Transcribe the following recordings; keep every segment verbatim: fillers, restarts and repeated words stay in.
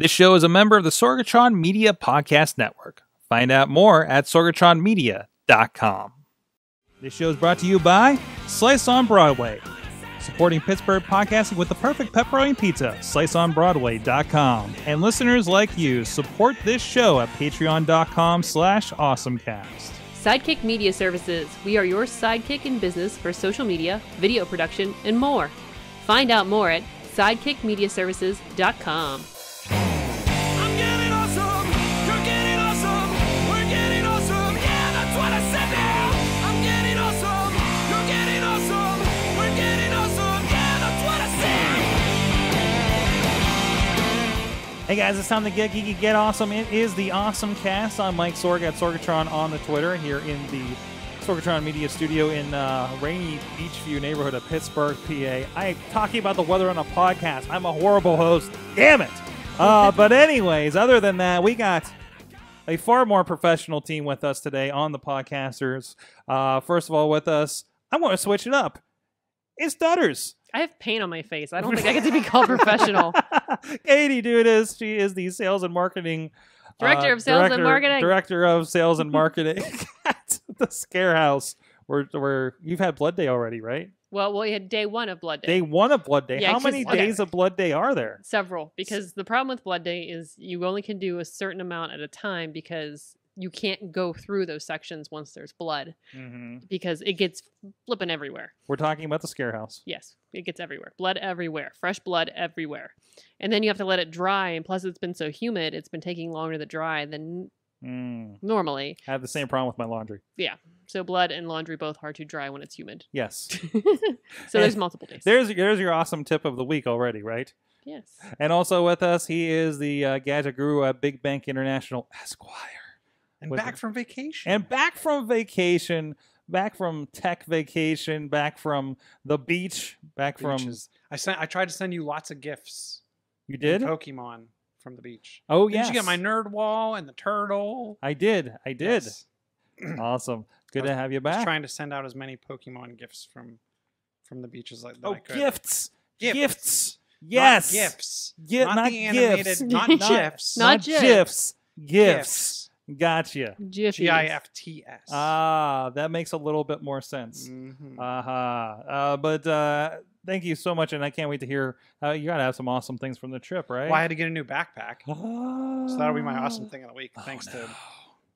This show is a member of the Sorgatron Media Podcast Network. Find out more at sorgatron media dot com. This show is brought to you by Slice on Broadway, supporting Pittsburgh podcasting with the perfect pepperoni pizza, slice on broadway dot com. And listeners like you, support this show at patreon dot com slash awesomecast. Sidekick Media Services. We are your sidekick in business for social media, video production, and more. Find out more at sidekick media services dot com. Hey guys, it's time to get geeky, get awesome. It is the Awesome Cast. I'm Mike Sorg at Sorgatron on the Twitter here in the Sorgatron Media Studio in uh, rainy Beachview neighborhood of Pittsburgh, P A. I am talking about the weather on a podcast. I'm a horrible host. Damn it. Uh, but anyways, other than that, we got a far more professional team with us today on the podcasters. Uh, first of all, with us, I'm going to switch it up. It's Dutters. I have paint on my face. I don't think I get to be called professional. Katie, dude, is she is the sales and marketing director uh, of sales director, and marketing director of sales and marketing at the Scare House, where where you've had Blood Day already, right? Well, well, we had day one of Blood Day. Day one of Blood Day. Yeah, how many days okay. of Blood Day are there? Several, because the problem with Blood Day is you only can do a certain amount at a time because you can't go through those sections once there's blood, mm-hmm. because it gets flipping everywhere. We're talking about the Scare House. Yes, it gets everywhere. Blood everywhere. Fresh blood everywhere. And then you have to let it dry, and plus it's been so humid, it's been taking longer to dry than mm. normally. I have the same problem with my laundry. Yeah, so blood and laundry both hard to dry when it's humid. Yes. So there's multiple days. There's, there's your awesome tip of the week already, right? Yes. And also with us, he is the uh, gadget guru at Big Bank International Esquire. And back it. from vacation. And back from vacation. Back from tech vacation. Back from the beach. Back Beaches. from... I sent, I tried to send you lots of gifts. You did? Pokemon from the beach. Oh, yeah. Did you get my nerd wall and the turtle? I did. I did. Yes. Awesome. Good was, to have you back. I was trying to send out as many Pokemon gifts from from the beach as I, that oh, I could. Oh, gifts. Gifts. Gifts. Yes. Not gifs. G not, not the animated. Gifs. Not gifs. Not gifs. Gifs. Gifs. Gotcha. G I F T S. Ah, that makes a little bit more sense. Mm-hmm. Uh-huh. Uh, but uh, thank you so much, and I can't wait to hear. Uh, you got to have some awesome things from the trip, right? Well, I had to get a new backpack. Oh. So that'll be my awesome thing of the week, oh, thanks no. to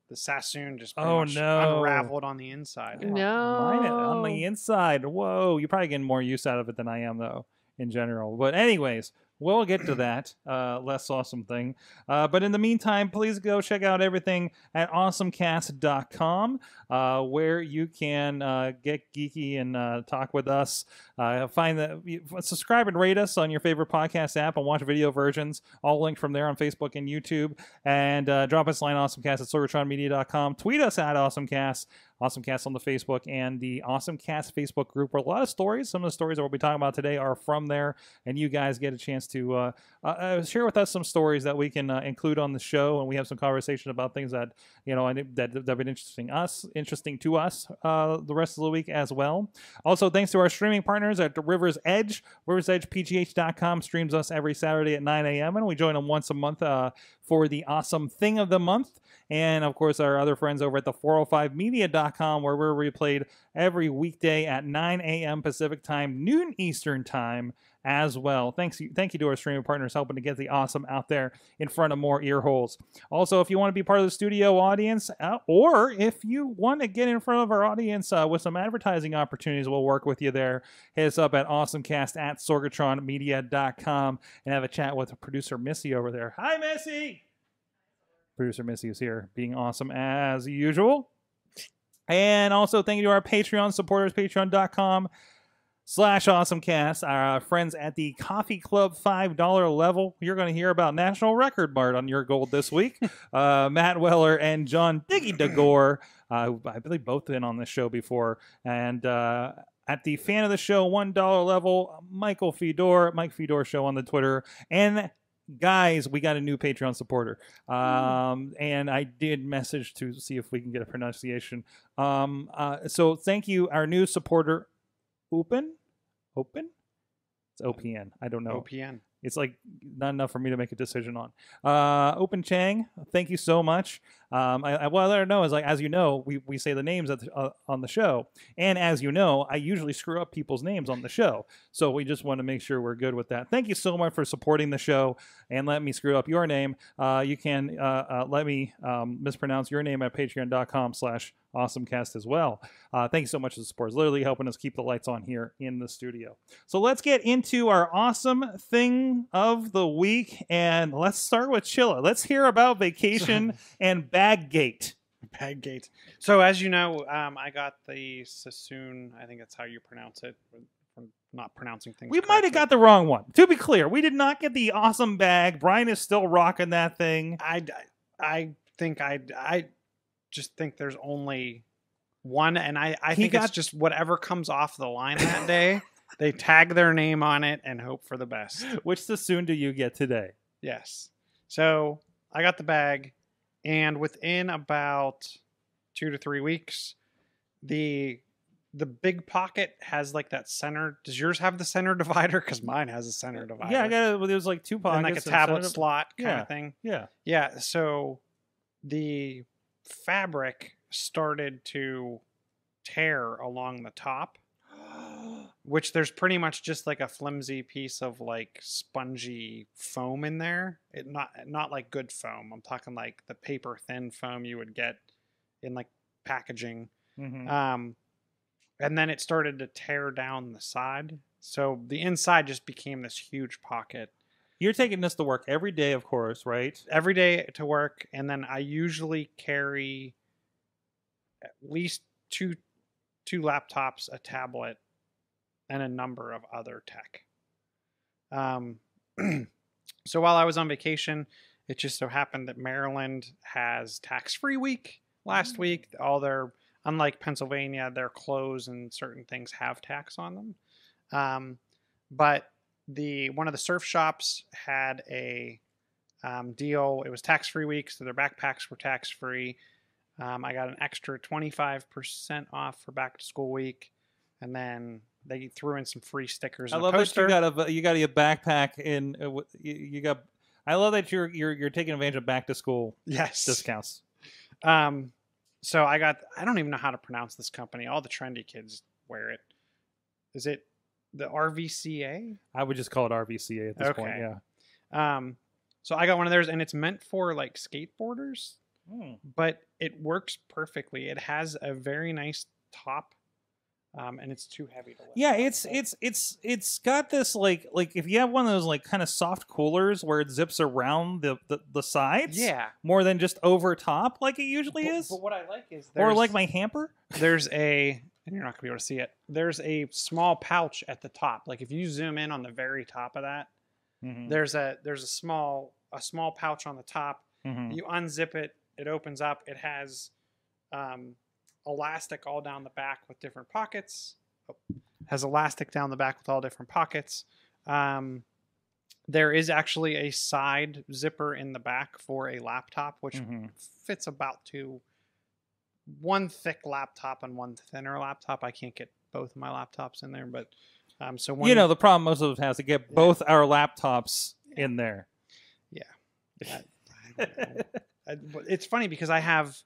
the Sosoon just pretty oh, much no. unraveled on the inside. No. On the inside. Whoa. You're probably getting more use out of it than I am, though, in general. But anyways... We'll get to that uh, less awesome thing. Uh, but in the meantime, please go check out everything at awesome cast dot com, uh, where you can uh, get geeky and uh, talk with us. Uh, find the, subscribe and rate us on your favorite podcast app and watch video versions. All linked from there on Facebook and YouTube. And uh, drop us a line, awesomecast at sorgatron media dot com. Tweet us at awesomecast. AwesomeCast on the Facebook and the AwesomeCast Facebook group, where a lot of stories, some of the stories that we'll be talking about today are from there, and you guys get a chance to uh, uh, share with us some stories that we can uh, include on the show, and we have some conversation about things that, you know, that have been interesting us, interesting to us uh, the rest of the week as well. Also, thanks to our streaming partners at Rivers Edge. Rivers Edge P G H dot com streams us every Saturday at nine A M, and we join them once a month uh, for the Awesome Thing of the Month. And, of course, our other friends over at the four oh five media dot com, where we're replayed every weekday at nine A M Pacific time, noon Eastern time as well. Thanks, thank you to our streaming partners helping to get the awesome out there in front of more ear holes. Also, if you want to be part of the studio audience, uh, or if you want to get in front of our audience uh, with some advertising opportunities, we'll work with you there. Hit us up at awesomecast at sorgatron media dot com and have a chat with producer Missy over there. Hi, Missy! Producer Missy is here, being awesome as usual. And also, thank you to our Patreon supporters, patreon dot com slash awesomecast, our friends at the Coffee Club five dollar level. You're going to hear about National Record Mart on Your Gold this week. uh, Matt Weller and John Diggy DeGore, uh, I believe both been on this show before. And uh, at the fan of the show one dollar level, Michael Fedor, Mike Fedor Show on the Twitter, and... Guys, we got a new Patreon supporter, um, and I did message to see if we can get a pronunciation. Um, uh, so thank you, our new supporter, Open, Open, it's O P N. I don't know. O P N. It's like not enough for me to make a decision on. Uh, Open Chang, thank you so much. Um, I, I, what I let her know is, like, as you know, we, we say the names at the, uh, on the show. And as you know, I usually screw up people's names on the show. So we just want to make sure we're good with that. Thank you so much for supporting the show and let me screw up your name. Uh, you can uh, uh, let me um, mispronounce your name at patreon dot com slash awesomecast as well. Uh, thank you so much for the support. It's literally helping us keep the lights on here in the studio. So let's get into our awesome thing of the week, and let's start with Chilla. Let's hear about vacation and Baggate. Baggate. So as you know, um, I got the Sosoon, I think that's how you pronounce it. I'm not pronouncing things. We correctly. Might have got the wrong one. To be clear, we did not get the awesome bag. Brian is still rocking that thing. I, I think I... I just think there's only one, and I, I think got, it's just whatever comes off the line that day, they tag their name on it and hope for the best. Which Sosoon do you get today? Yes. So I got the bag, and within about two to three weeks, the the big pocket has like that center. Does yours have the center divider? Because mine has a center divider. Yeah, I got it. There's like two pockets. And like a tablet slot kind yeah, of thing. Yeah. Yeah, so the fabric started to tear along the top, which there's pretty much just like a flimsy piece of like spongy foam in there. It not not like good foam. I'm talking like the paper thin foam you would get in like packaging. Mm-hmm. Um, and then it started to tear down the side. So the inside just became this huge pocket. You're taking this to work every day, of course, right? Every day to work, and then I usually carry at least two two laptops, a tablet, and a number of other tech. Um, so while I was on vacation, it just so happened that Maryland has tax-free week last week. All their, unlike Pennsylvania, their clothes and certain things have tax on them. Um, but The one of the surf shops had a um, deal. It was tax-free week, so their backpacks were tax-free. Um, I got an extra twenty-five percent off for back-to-school week, and then they threw in some free stickers. I love that you got a you got a backpack in. Uh, you, you got. I love that you're you're you're taking advantage of back-to-school yes discounts. Um, so I got. I don't even know how to pronounce this company. All the trendy kids wear it. Is it? The R V C A? I would just call it R V C A at this okay. point, yeah. Um, so I got one of theirs, and it's meant for, like, skateboarders, mm. but it works perfectly. It has a very nice top, um, and it's too heavy to lift. Yeah, it's it's it's it's got this, like, like if you have one of those, like, kind of soft coolers where it zips around the, the, the sides yeah. more than just over top like it usually but, is. But what I like is there's... Or, like, my hamper? There's a... And you're not going to be able to see it. There's a small pouch at the top. Like if you zoom in on the very top of that, mm-hmm. there's a there's a small a small pouch on the top. Mm-hmm. You unzip it, it opens up. It has um, elastic all down the back with different pockets. Oh, has elastic down the back with all different pockets. Um, there is actually a side zipper in the back for a laptop, which mm-hmm. fits about two. One thick laptop and one thinner laptop. I can't get both of my laptops in there, but um, so one, you know the problem most of us has to get yeah. both our laptops yeah. in there. Yeah, I, I don't know. I, it's funny because I have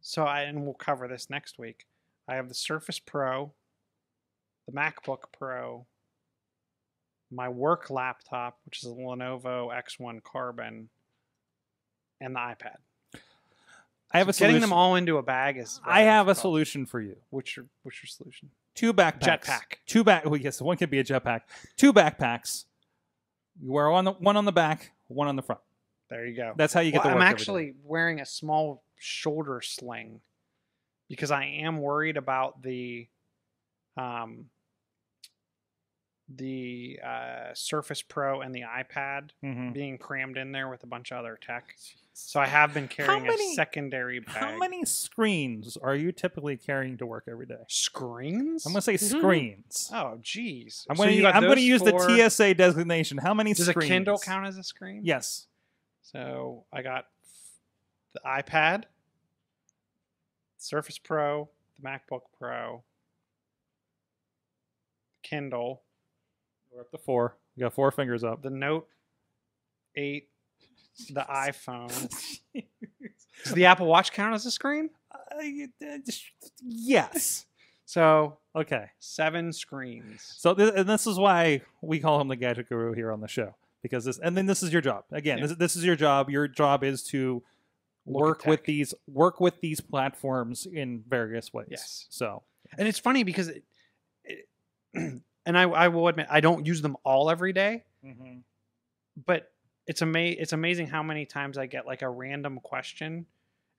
so I and we'll cover this next week. I have the Surface Pro, the MacBook Pro, my work laptop, which is a Lenovo X one Carbon, and the iPad. I have a solution. Getting them all into a bag is. I have a solution for you. What's your What's your solution? Two backpacks. Jetpack. Two back. Well, yes, one could be a jetpack. Two backpacks. You wear one, one on the back, one on the front. There you go. That's how you get well, the work. I'm actually wearing a small shoulder sling because I am worried about the, um, the uh, Surface Pro and the iPad mm-hmm. being crammed in there with a bunch of other tech. So I have been carrying many, a secondary bag. How many screens are you typically carrying to work every day? Screens? I'm going to say mm-hmm. screens. Oh, geez. I'm so going to use four... the T S A designation. How many Does screens? Does a Kindle count as a screen? Yes. So I got the iPad, Surface Pro, the MacBook Pro, Kindle. We're up to four. We got four fingers up. The Note eight, the iPhone. Does the Apple Watch count as a screen? Uh, yes. So, okay. Seven screens. So, th and this is why we call him the Gadget Guru here on the show. Because this, and then this is your job. Again, yeah. this, this is your job. Your job is to work with these, work with these platforms in various ways. Yes. So, and it's funny because, it, it, and I, I will admit, I don't use them all every day, mm-hmm. but it's ama it's amazing how many times I get like a random question.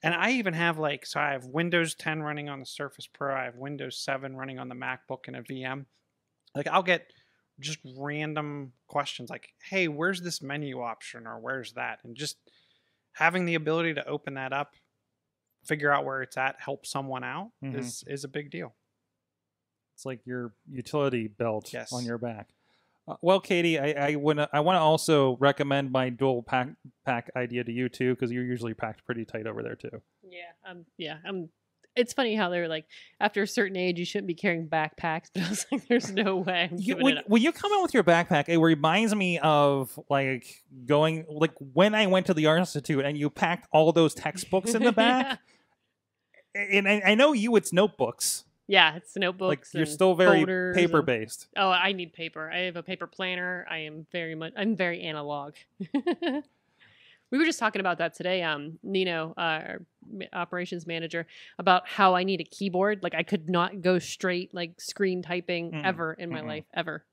And I even have like, so I have Windows ten running on the Surface Pro. I have Windows seven running on the MacBook and a V M. Like I'll get just random questions like, hey, where's this menu option or where's that? And just having the ability to open that up, figure out where it's at, help someone out mm-hmm. is, is a big deal. It's like your utility belt yes. on your back. Uh, well, Katie, I, I want to I want to also recommend my dual pack pack idea to you too, because you're usually packed pretty tight over there too. Yeah, um, yeah, um, it's funny how they're like after a certain age you shouldn't be carrying backpacks, but I was like, there's no way. I'm you, when, when you come in with your backpack, it reminds me of like going like when I went to the Art Institute and you packed all those textbooks in the back, yeah. and I, I know you it's notebooks. Yeah, it's notebooks. Like you're and still very paper based. And, oh, I need paper. I have a paper planner. I am very much. I'm very analog. We were just talking about that today. Um, Nino, uh, our operations manager, about how I need a keyboard. Like I could not go straight like screen typing mm. ever in my mm-hmm. life ever.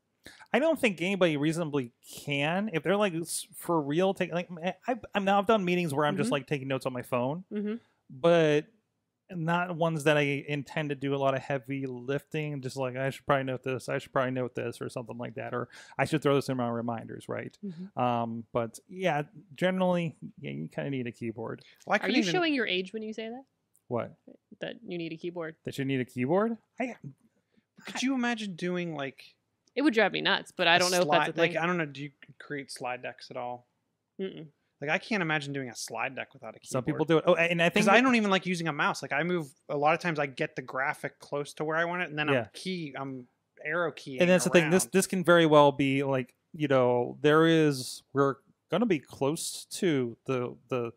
I don't think anybody reasonably can if they're like for real. Take like I, I'm now I've done meetings where I'm mm-hmm. just like taking notes on my phone, mm-hmm. but. Not ones that I intend to do a lot of heavy lifting, just like I should probably note this, I should probably note this, or something like that, or I should throw this in my reminders, right? Mm-hmm. um, but yeah, generally, yeah, you kind of need a keyboard. Well, I Are you even... showing your age when you say that? What? That you need a keyboard. That you need a keyboard? I. Could you imagine doing like? It would drive me nuts, but I don't know. Slide, if that's a thing. Like I don't know. Do you create slide decks at all? Mm-mm. Like, I can't imagine doing a slide deck without a keyboard. Some people do it. Oh, and I think... Because I don't even like using a mouse. Like, I move... A lot of times, I get the graphic close to where I want it, and then yeah. I'm key... I'm arrow keying And that's around. The thing. This this can very well be, like, you know, there is... We're going to be close to the the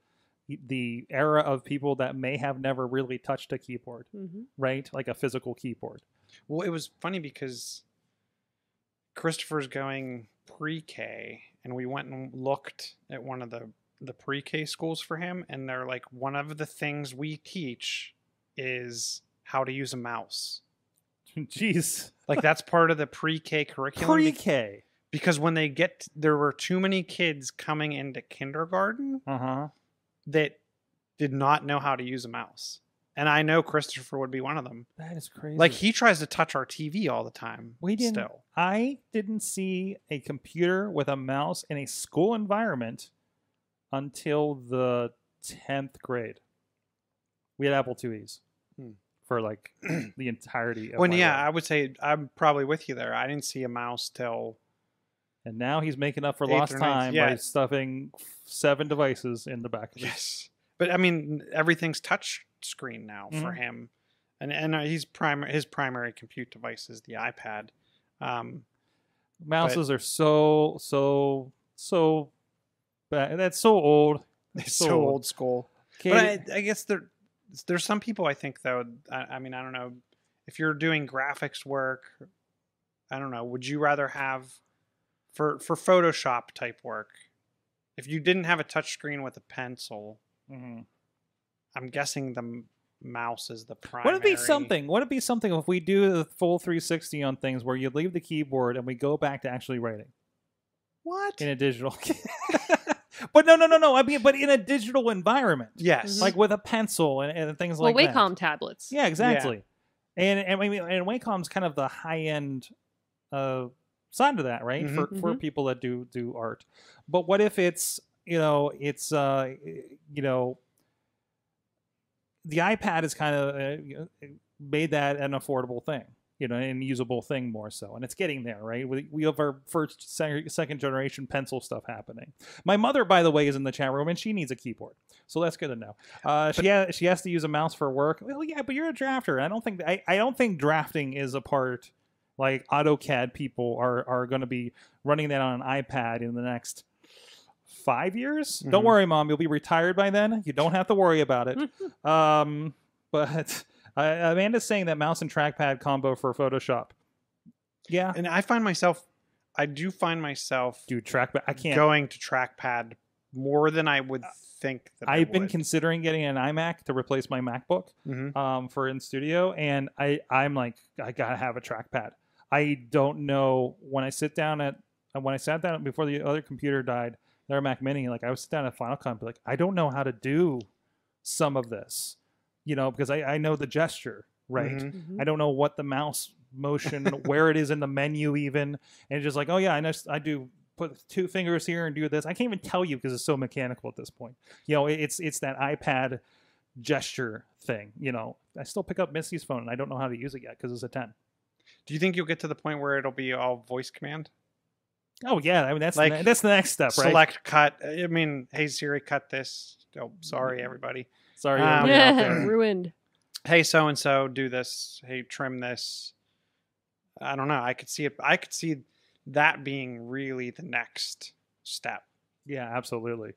the era of people that may have never really touched a keyboard, mm-hmm. right? Like, a physical keyboard. Well, it was funny because Christopher's going pre-K... And we went and looked at one of the, the pre-K schools for him. And they're like, one of the things we teach is how to use a mouse. Jeez. Like that's part of the pre-K curriculum. Pre-K. Because when they get, there were too many kids coming into kindergarten uh-huh. that did not know how to use a mouse. And I know Christopher would be one of them. That is crazy. Like he tries to touch our T V all the time. We didn't. Still. I didn't see a computer with a mouse in a school environment until the tenth grade. We had Apple IIes hmm. for like the entirety. Of when my yeah, life. I would say I'm probably with you there. I didn't see a mouse till. And now he's making up for lost time yeah. by stuffing seven devices in the back of it. Yes. But I mean, everything's touch screen now mm-hmm. for him, and and he's primary his primary compute device is the iPad. Um, Mouses but, are so so so bad. That's so old. It's so, so old, old school. Okay. But I, I guess there there's some people I think though. I, I mean, I don't know if you're doing graphics work. I don't know. Would you rather have for for Photoshop type work if you didn't have a touch screen with a pencil? Mm-hmm. I'm guessing the mouse is the primary. Would it be something? Would it be something if we do the full three sixty on things where you leave the keyboard and we go back to actually writing? What? In a digital. But no, no, no, no. I mean, but in a digital environment. Yes. Like with a pencil and, and things well, like Wacom that. Wacom tablets. Yeah, exactly. Yeah. And and I mean, and Wacom's kind of the high end uh, side of that, right? Mm-hmm. For mm-hmm. for people that do do art. But what if it's you know it's uh you know. The iPad has kind of uh, made that an affordable thing, you know, an usable thing more so. And it's getting there, right? We, we have our first, second generation pencil stuff happening. My mother, by the way, is in the chat room and she needs a keyboard. So that's good to know. Uh, she, ha she has to use a mouse for work. Well, yeah, but you're a drafter. I don't think, I, I don't think drafting is a part like AutoCAD people are are going to be running that on an iPad in the next five years. Mm-hmm. Don't worry, Mom. You'll be retired by then. You don't have to worry about it. um, but uh, Amanda's saying that mouse and trackpad combo for Photoshop. Yeah. And I find myself, I do find myself Dude, trackpad, I can't. going to trackpad more than I would think that I've I would. been considering getting an iMac to replace my MacBook mm-hmm. um, for in studio. And I, I'm like, I got to have a trackpad. I don't know when I sit down at, when I sat down before the other computer died, their Mac Mini, like I was sitting down at Final Cut and be like, I don't know how to do some of this, you know, because I, I know the gesture, right? Mm-hmm. Mm-hmm. I don't know what the mouse motion, where it is in the menu even. And it's just like, oh yeah, I know I do put two fingers here and do this. I can't even tell you because it's so mechanical at this point. You know, it's it's that iPad gesture thing, you know. I still pick up Missy's phone and I don't know how to use it yet because it's a ten. Do you think you'll get to the point where it'll be all voice command? Oh yeah, I mean that's like, the, that's the next step, right? Select cut. I mean, hey Siri, cut this. Oh, sorry everybody. Sorry, um, yeah, ruined. Hey, so and so, do this. Hey, trim this. I don't know. I could see it. I could see that being really the next step. Yeah, absolutely.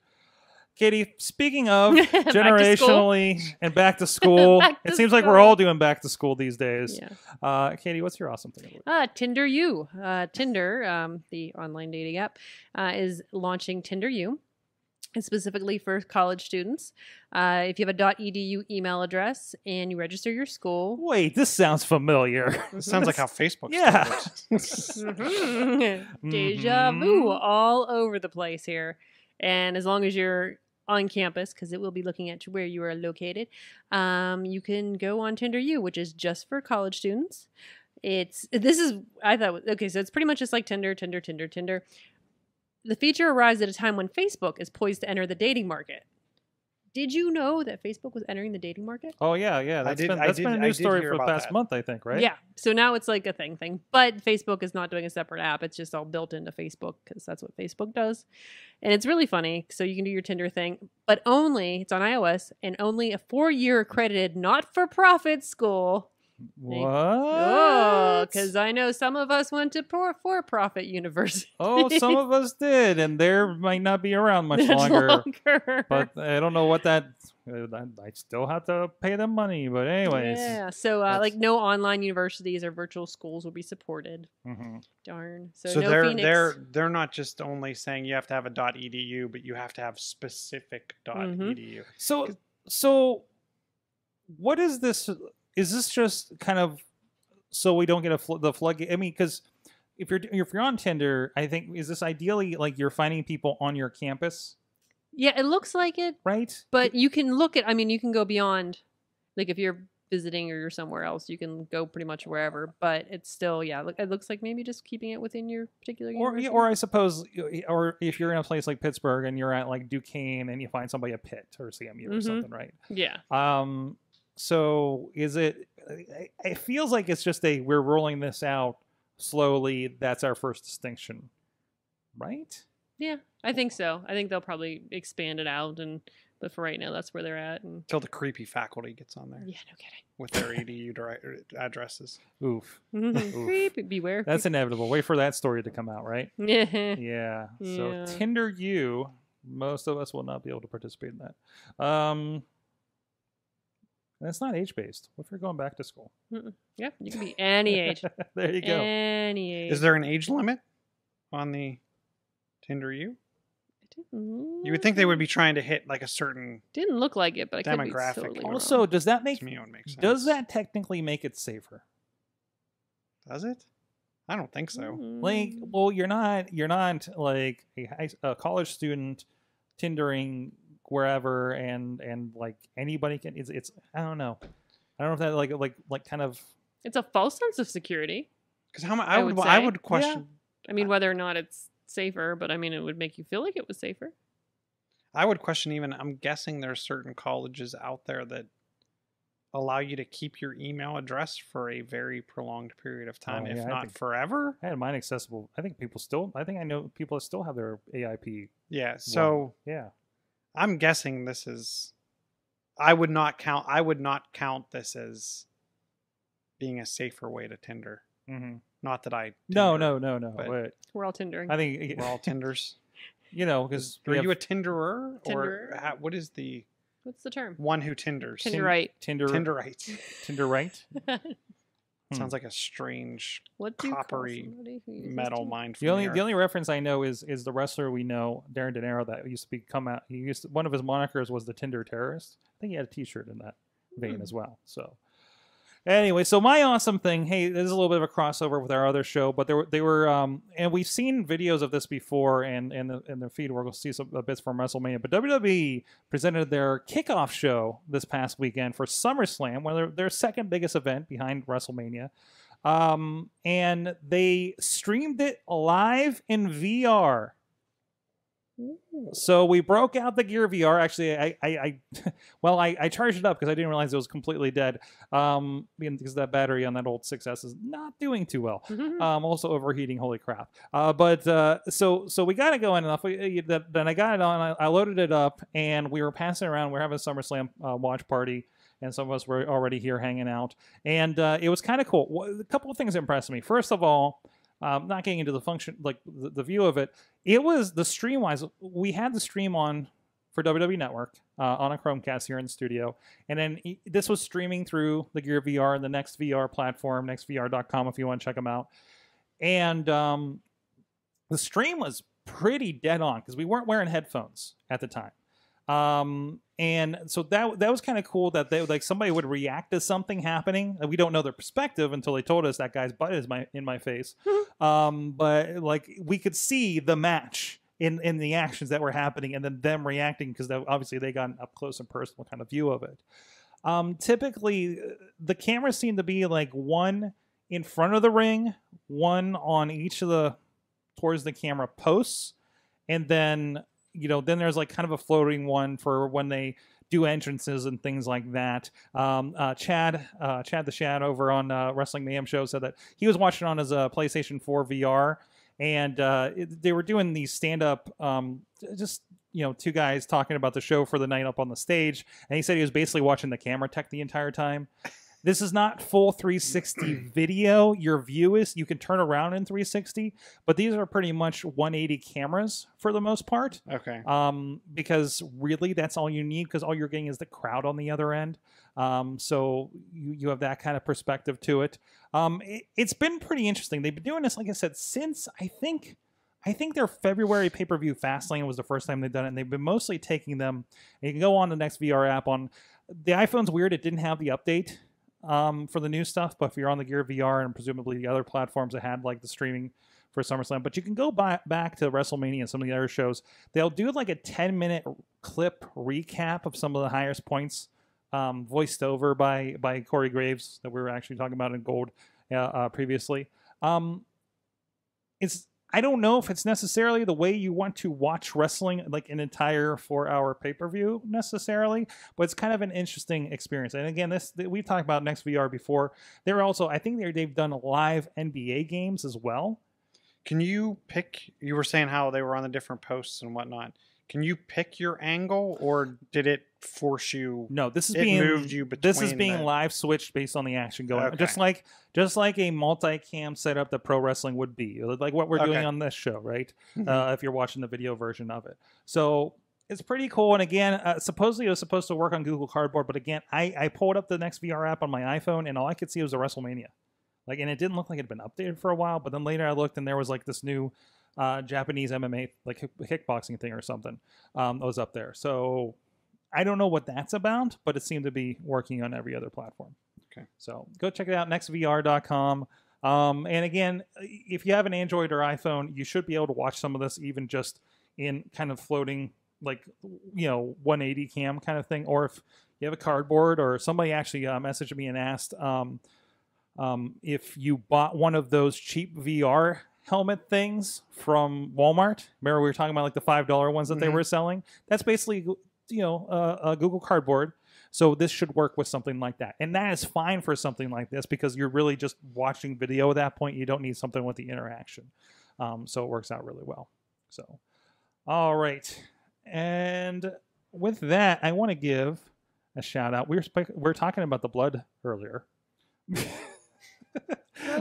Katie, speaking of generationally back and back to school, back to it seems school. like we're all doing back to school these days. Yeah. Uh, Katie, what's your awesome thing? Uh, Tinder U. Uh, Tinder, um, the online dating app, uh, is launching Tinder U, and specifically for college students. Uh, if you have a .edu email address and you register your school. Wait, this sounds familiar. This sounds like how Facebook yeah. started. Deja vu all over the place here. And as long as you're on campus, because it will be looking at where you are located, um, you can go on Tinder U, which is just for college students. It's this is I thought okay, so it's pretty much just like Tinder, Tinder, Tinder, Tinder. The feature arrives at a time when Facebook is poised to enter the dating market. Did you know that Facebook was entering the dating market? Oh yeah, yeah, that's I did, been that's I did, been a news story for the past that. month, I think, right? Yeah, so now it's like a thing thing, but Facebook is not doing a separate app; it's just all built into Facebook because that's what Facebook does, and it's really funny. So you can do your Tinder thing, but only it's on iOS and only a four-year accredited not-for-profit school. What? Oh, because I know some of us went to for-profit university. Oh, some of us did, and there might not be around much longer. longer. But I don't know what that. I still have to pay them money, but anyways. Yeah. So, uh, like, no online universities or virtual schools will be supported. Mm-hmm. Darn. So, so no they're Phoenix. they're they're not just only saying you have to have a .edu, but you have to have specific mm-hmm. .edu. So so, what is this? Is this just kind of so we don't get a fl the flood? I mean, because if you're if you're on Tinder, I think is this ideally like you're finding people on your campus? Yeah, it looks like it, right? But you can look at. I mean, you can go beyond. Like if you're visiting or you're somewhere else, you can go pretty much wherever. But it's still, yeah. Look, it looks like maybe just keeping it within your particular. Or yeah, or I suppose, or if you're in a place like Pittsburgh and you're at like Duquesne and you find somebody at Pitt or C M U mm-hmm. or something, right? Yeah. Um. So is it, it feels like it's just a, we're rolling this out slowly. That's our first distinction, right? Yeah, I think so. I think they'll probably expand it out. And, but for right now, that's where they're at. And until the creepy faculty gets on there. Yeah, no kidding. With their E D U addresses. Oof. Oof. Creepy, beware. That's inevitable. Wait for that story to come out, right? Yeah. Yeah. So yeah. Tinder U, most of us will not be able to participate in that. Um... And it's not age-based. What if you're going back to school? Mm-mm. Yeah, you can be any age. There you go. Any age. Is there an age limit on the Tinder U? You would think they would be trying to hit like a certain didn't look like it, but I could be totally wrong. Also, does that make, to me it would make sense. Does that technically make it safer? Does it? I don't think so. Mm-hmm. Like, well, you're not you're not like a, high, a college student Tindering wherever and and like anybody can it's, it's I don't know I don't know if that like like like kind of it's a false sense of security because how much I, I would, would I would question yeah. I mean whether or not it's safer, but I mean it would make you feel like it was safer. I would question even I'm guessing there are certain colleges out there that allow you to keep your email address for a very prolonged period of time, oh, yeah, if I not think, forever. I had mine accessible. I think people still I think I know people still have their A I P. Yeah, so one. yeah. I'm guessing this is I would not count I would not count this as being a safer way to Tinder. Mm-hmm. Not that I. No, no, no, no. Wait. We're all Tindering. I think we're all Tinders. You know, because are you a Tinderer, Tinderer? Or how, what is the? What's the term? One who Tinders. Tinderite. Tinder. Tinderite. Tinderite. Hmm. Sounds like a strange what coppery metal mind. The only the, the only reference I know is is the wrestler we know, Darren De Niro, that used to be come out. He used to, one of his monikers was the Tinder Terrorist. I think he had a T-shirt in that vein mm-hmm. as well. So anyway, so my awesome thing. Hey, this is a little bit of a crossover with our other show, but they were they were um, and we've seen videos of this before, and and the, in the feed we're going to see some bits from WrestleMania. But W W E presented their kickoff show this past weekend for SummerSlam, one of their, their second biggest event behind WrestleMania, um, and they streamed it live in V R. So we broke out the Gear V R. Actually, I, I, I well, I, I charged it up because I didn't realize it was completely dead. Um, because that battery on that old six S is not doing too well. Mm-hmm. Um, also overheating. Holy crap! Uh, but uh, so so we got it going enough. We, uh, then I got it on. I, I loaded it up, and we were passing around. We were having a SummerSlam uh, watch party. And some of us were already here hanging out, and uh, it was kind of cool. A couple of things impressed me. First of all. Um, not getting into the function, like the, the view of it, it was the stream wise. We had the stream on for W W E Network uh, on a Chromecast here in the studio, and then e this was streaming through the Gear V R and the NextVR platform, next V R dot com if you want to check them out. And um, the stream was pretty dead on because we weren't wearing headphones at the time. Um, and so that that was kind of cool that they like somebody would react to something happening. We don't know their perspective until they told us that guy's butt is my in my face. um, but like we could see the match in in the actions that were happening, and then them reacting because obviously they got an up close and personal kind of view of it. Um, typically, the cameras seem to be like one in front of the ring, one on each of the towards the camera posts, and then. You know, then there's like kind of a floating one for when they do entrances and things like that. Um, uh, Chad, uh, Chad the Shad over on uh, Wrestling Mayhem show said that he was watching on his uh, PlayStation four V R, and uh, it, they were doing these stand-up, um, just you know, two guys talking about the show for the night up on the stage, and he said he was basically watching the camera tech the entire time. This is not full three sixty video. Your view is, you can turn around in three sixty, but these are pretty much one eighty cameras for the most part. Okay. Um, because really that's all you need because all you're getting is the crowd on the other end. Um, so you, you have that kind of perspective to it. Um, it. It's been pretty interesting. They've been doing this, like I said, since I think... I think their February pay-per-view Fastlane was the first time they've done it, and they've been mostly taking them. You can go on the next V R app on... The iPhone's weird. It didn't have the update um for the new stuff, but if you're on the Gear V R and presumably the other platforms that had like the streaming for SummerSlam, but you can go by, back to WrestleMania and some of the other shows. They'll do like a ten minute clip recap of some of the highest points um voiced over by by Corey Graves that we were actually talking about in gold uh, uh previously. um it's I don't know if it's necessarily the way you want to watch wrestling, like an entire four hour pay-per-view necessarily, but it's kind of an interesting experience. And again, this we've talked about NextVR before. They're also, I think they've done live N B A games as well. Can you pick, you were saying how they were on the different posts and whatnot. Can you pick your angle, or did it force you? No, this is it being moved you between this is being the... live switched based on the action going. Okay. Just like just like a multi-cam setup that pro wrestling would be, like what we're okay. doing on this show, right? uh, if you're watching the video version of it, so it's pretty cool. And again, uh, supposedly it was supposed to work on Google Cardboard, but again, I I pulled up the NextVR app on my iPhone, and all I could see was a WrestleMania, like, and it didn't look like it had been updated for a while. But then later I looked, and there was like this new. Uh, Japanese M M A, like kickboxing thing or something, um, that was up there. So I don't know what that's about, but it seemed to be working on every other platform. Okay. So go check it out, next V R dot com. Um, and again, if you have an Android or iPhone, you should be able to watch some of this even just in kind of floating, like, you know, one eighty cam kind of thing. Or if you have a cardboard, or somebody actually uh, messaged me and asked um, um, if you bought one of those cheap V R helmet things from Walmart. Remember we were talking about like the five dollar ones that mm-hmm. they were selling? That's basically, you know, uh, a Google Cardboard. So this should work with something like that. And that is fine for something like this because you're really just watching video at that point. You don't need something with the interaction. Um, so it works out really well. So, all right. And with that, I want to give a shout out. We were, we were talking about the blood earlier.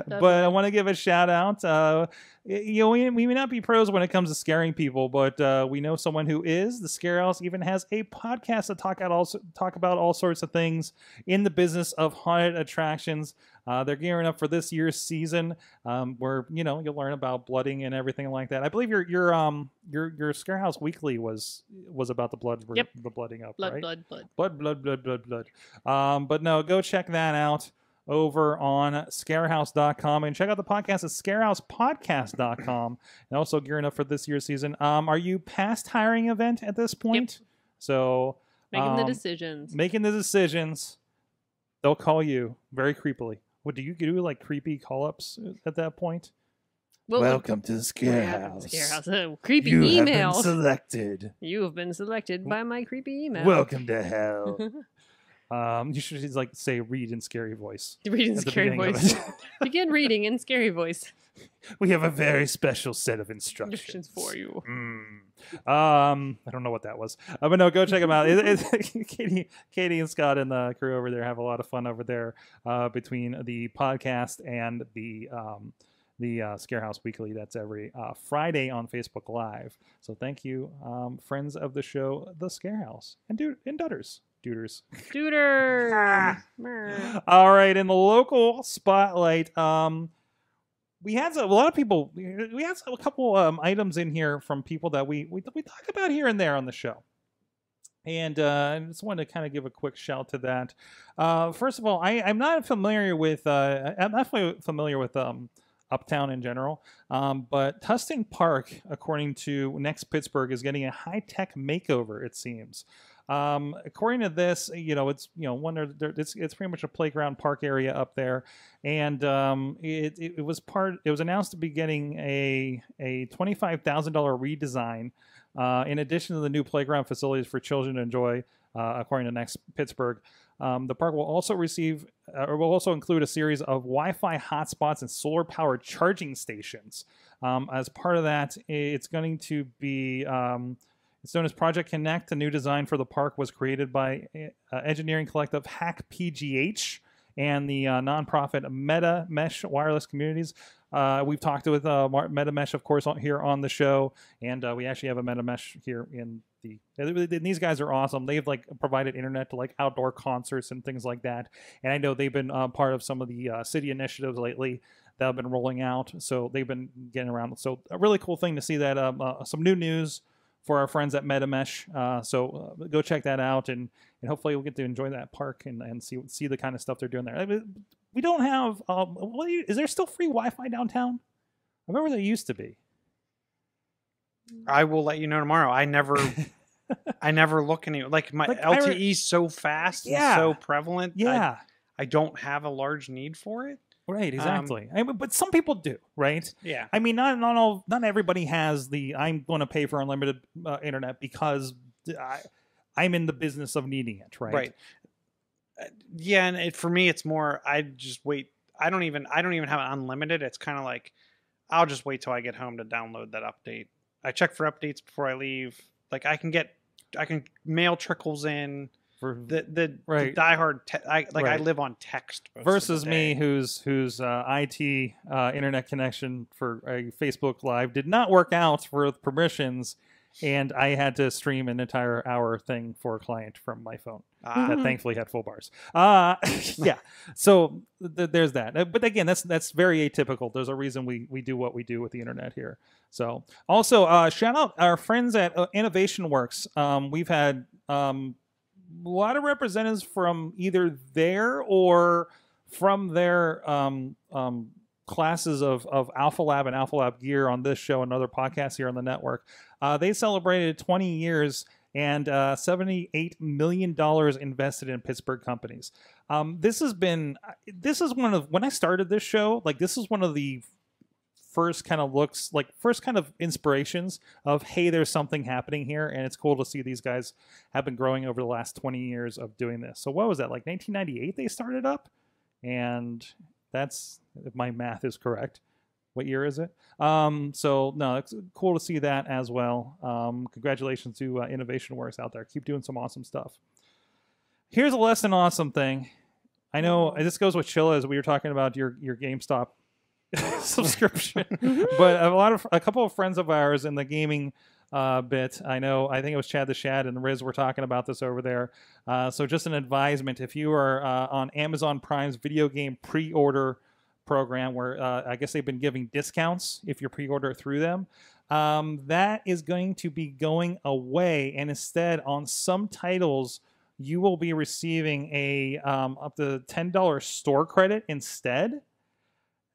But I want to give a shout out. Uh, you know, we, we may not be pros when it comes to scaring people, but uh, we know someone who is. The Scare House even has a podcast to talk out all talk about all sorts of things in the business of haunted attractions. Uh, they're gearing up for this year's season, um, where you know you'll learn about blooding and everything like that. I believe your your um your your Scare House Weekly was was about the blood, yep. the blooding up, blood, right? blood, blood, blood, blood, blood, blood, blood. Um, but no, go check that out over on scare house dot com, and check out the podcast at scare house podcast dot com, and also gearing up for this year's season. Um, are you past hiring event at this point? Yep. So making um, the decisions, making the decisions. They'll call you very creepily. What do you do, like creepy call-ups at that point? Well, Welcome to the Scare House. The Scare House. Uh, creepy you email. You have been selected. You have been selected by my creepy email. Welcome to hell. um, you should just, like say read in scary voice. Read in scary voice. Begin reading in scary voice. We have a very special set of instructions, instructions for you. Mm. Um, I don't know what that was, uh, but no, go check them out. It, it, Katie, Katie, and Scott and the crew over there have a lot of fun over there uh, between the podcast and the um, the uh, Scare House Weekly. That's every uh, Friday on Facebook Live. So thank you, um, friends of the show, the Scare House, and dude and Dutters. Duders. Duders. Ah. All right, in the local spotlight. Um, We had a lot of people. We had a couple um, items in here from people that we, we we talk about here and there on the show, and uh, I just wanted to kind of give a quick shout to that. Uh, first of all, I, I'm not familiar with. Uh, I'm not familiar with um, Uptown in general, um, but Tustin Park, according to Next Pittsburgh, is getting a high-tech makeover. It seems. Um, according to this, you know, it's, you know, one, it's, it's pretty much a playground park area up there. And, um, it, it, it was part, it was announced to be getting a, a twenty-five thousand dollar redesign, uh, in addition to the new playground facilities for children to enjoy, uh, according to Next Pittsburgh. Um, the park will also receive, uh, or will also include a series of Wi-Fi hotspots and solar-powered charging stations. Um, as part of that, it's going to be, um, it's known as Project Connect. The new design for the park was created by uh, engineering collective Hack P G H and the uh, nonprofit Meta Mesh Wireless Communities. Uh, we've talked with uh, Meta Mesh, of course, on, here on the show, and uh, we actually have a Meta Mesh here in the. And these guys are awesome. They've like provided internet to like outdoor concerts and things like that. And I know they've been uh, part of some of the uh, city initiatives lately that have been rolling out. So they've been getting around. So a really cool thing to see that um, uh, some new news for our friends at MetaMesh. Uh, so uh, go check that out, and, and hopefully we'll get to enjoy that park and, and see see the kind of stuff they're doing there. I mean, we don't have... Um, what do you, is there still free Wi-Fi downtown? I remember there used to be. I will let you know tomorrow. I never... I never look any... Like, my like L T E is so fast yeah. and so prevalent. Yeah. I, I don't have a large need for it. Right, exactly. Um, I mean, but some people do, right? Yeah. I mean, not not all, not everybody has the I'm going to pay for unlimited uh, internet because I, I'm in the business of needing it, right? Right. Uh, yeah, and it, for me, it's more I just wait. I don't even I don't even have it unlimited. It's kind of like I'll just wait till I get home to download that update. I check for updates before I leave. Like I can get I can mail trickles in. For, the the, right. the diehard te I, like right. I live on text versus me who's whose uh, I T uh, internet connection for uh, Facebook Live did not work out for permissions, and I had to stream an entire hour thing for a client from my phone ah. that thankfully had full bars. Uh, yeah, so th there's that. But again, that's that's very atypical. There's a reason we we do what we do with the internet here. So also uh, shout out our friends at uh, Innovation Works. Um, we've had. Um, A lot of representatives from either there or from their um, um, classes of, of Alpha Lab and Alpha Lab Gear on this show and other podcasts here on the network. Uh, they celebrated twenty years and uh, seventy-eight million dollars invested in Pittsburgh companies. Um, this has been, this is one of, when I started this show, like this is one of the first kind of looks like first kind of inspirations of, hey, there's something happening here. And it's cool to see these guys have been growing over the last twenty years of doing this. So what was that? Like nineteen ninety-eight, they started up, and that's, if my math is correct. What year is it? Um, so no, it's cool to see that as well. Um, congratulations to uh, Innovation Works out there. Keep doing some awesome stuff. Here's a less than awesome thing. I know this goes with Chilla, as we were talking about your, your GameStop subscription. But a lot of a couple of friends of ours in the gaming uh, bit, I know, I think it was Chad the Shad and Riz were talking about this over there. Uh, so just an advisement, if you are uh, on Amazon Prime's video game pre-order program, where uh, I guess they've been giving discounts if you pre-order through them, um, that is going to be going away, and instead on some titles you will be receiving a um, up to ten dollar store credit instead.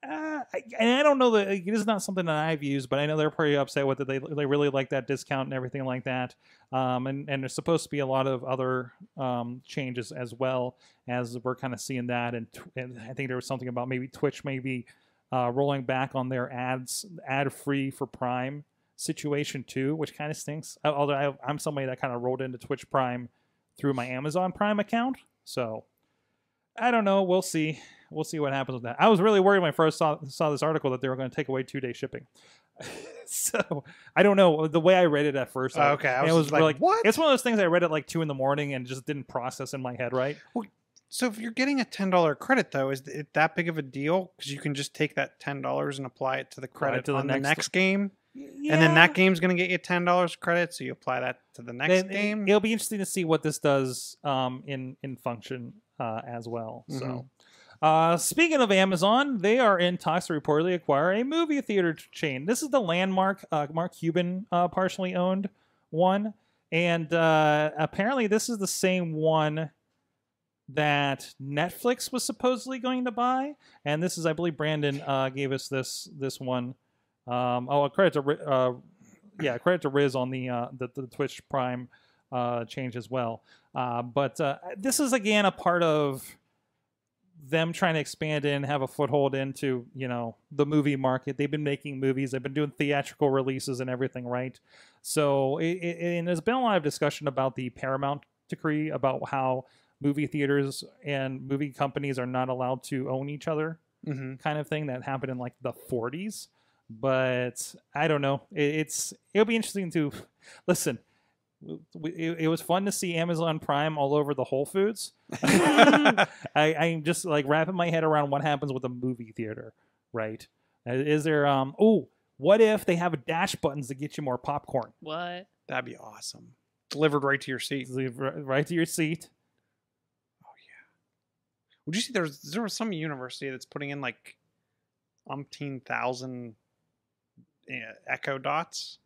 Uh, I, and I don't know that it is not something that I've used, but I know they're pretty upset with it. They they really like that discount and everything like that. Um, and and there's supposed to be a lot of other um, changes as well, as we're kind of seeing that. And and I think there was something about maybe Twitch maybe uh, rolling back on their ads, ad free for Prime situation too, which kind of stinks. Although I, I'm somebody that kind of rolled into Twitch Prime through my Amazon Prime account, so I don't know. We'll see. We'll see what happens with that. I was really worried when I first saw, saw this article that they were going to take away two-day shipping. So I don't know. The way I read it at first, uh, okay, I was, it was like, like, what? It's one of those things I read at like two in the morning and just didn't process in my head right. Well, so if you're getting a ten dollar credit, though, is it that big of a deal? Because you can just take that ten dollars and apply it to the credit right, to the on next the next game. Yeah. And then that game's going to get you ten dollars credit, so you apply that to the next it, game. It'll be interesting to see what this does um, in, in function uh, as well. Mm-hmm. So. Uh, speaking of Amazon, they are in talks to reportedly acquire a movie theater chain. This is the Landmark, uh, Mark Cuban uh, partially owned one. And uh, apparently this is the same one that Netflix was supposedly going to buy. And this is, I believe Brandon uh, gave us this this one. Um, oh, a credit to, uh, yeah, credit to Riz on the, uh, the, the Twitch Prime uh, change as well. Uh, but uh, this is, again, a part of them trying to expand in, have a foothold into, you know, the movie market. They've been making movies. They've been doing theatrical releases and everything, right? So, it, it, and there's been a lot of discussion about the Paramount decree about how movie theaters and movie companies are not allowed to own each other, mm-hmm. kind of thing that happened in like the forties. But I don't know. It, it's it'll be interesting to listen. It, it was fun to see Amazon Prime all over the Whole Foods. I, I'm just like wrapping my head around what happens with a movie theater, right? Is there, um, oh, what if they have dash buttons to get you more popcorn? What? That'd be awesome. Delivered right to your seat. Delivered right to your seat. Oh, yeah. Would you see there's there was some university that's putting in like umpteen thousand uh, echo dots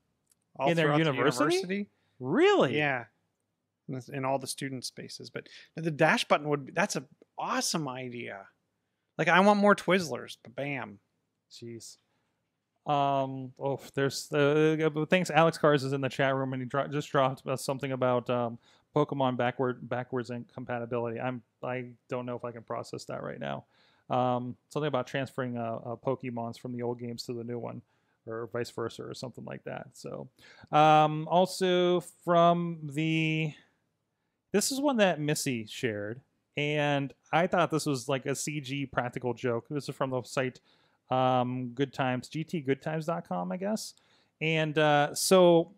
all in their university? The university? Really? Yeah, in all the student spaces. But the dash button would be, that's an awesome idea. Like, I want more Twizzlers, but bam. Jeez. Um, oh, there's the uh, thanks. Alex Cars is in the chat room and he dro just dropped uh, something about um, Pokemon backward backwards incompatibility. I'm I don't know if I can process that right now. Um, something about transferring uh, uh, Pokemons from the old games to the new one, or vice versa, or something like that. So, um, also from the, this is one that Missy shared, and I thought this was like a C G practical joke. This is from the site um, Good Times, G T good times dot com, I guess. And uh, so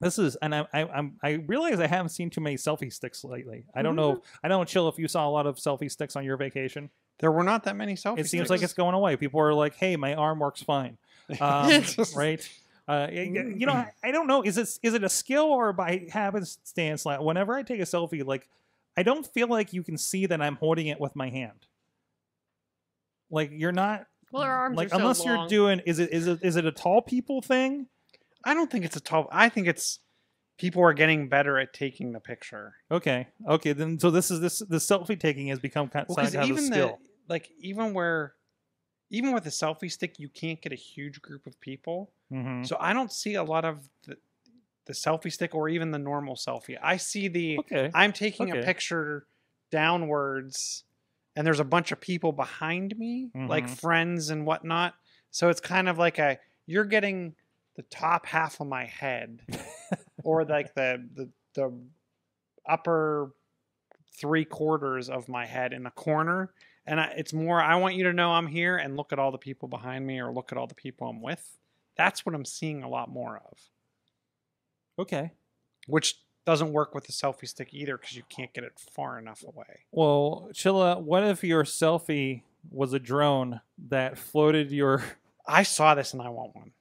this is, and I, I, I'm, I realize I haven't seen too many selfie sticks lately. I don't mm-hmm. know. I don't chill if you saw a lot of selfie sticks on your vacation. There were not that many selfie sticks. It seems like it's going away. People are like, "Hey, my arm works fine." um, right? Uh, you know, I, I don't know. Is it is it a skill or by happenstance? Like, whenever I take a selfie, like, I don't feel like you can see that I'm holding it with my hand. Like, you're not. Well, our arms like, are unless so long. You're doing. Is it is it is it a tall people thing? I don't think it's a tall. I think it's people are getting better at taking the picture. Okay, okay. Then so this is this the selfie taking has become kind of well, even a skill. The, like even where. Even with a selfie stick, you can't get a huge group of people. Mm-hmm. So I don't see a lot of the, the selfie stick or even the normal selfie. I see the, okay. I'm taking okay. a picture downwards and there's a bunch of people behind me, mm-hmm. like friends and whatnot. So it's kind of like a, you're getting the top half of my head or like the, the, the upper three quarters of my head in a corner. And I, it's more, I want you to know I'm here and look at all the people behind me or look at all the people I'm with. That's what I'm seeing a lot more of. Okay. Which doesn't work with the selfie stick either because you can't get it far enough away. Well, Chilla, what if your selfie was a drone that floated your... I saw this and I want one.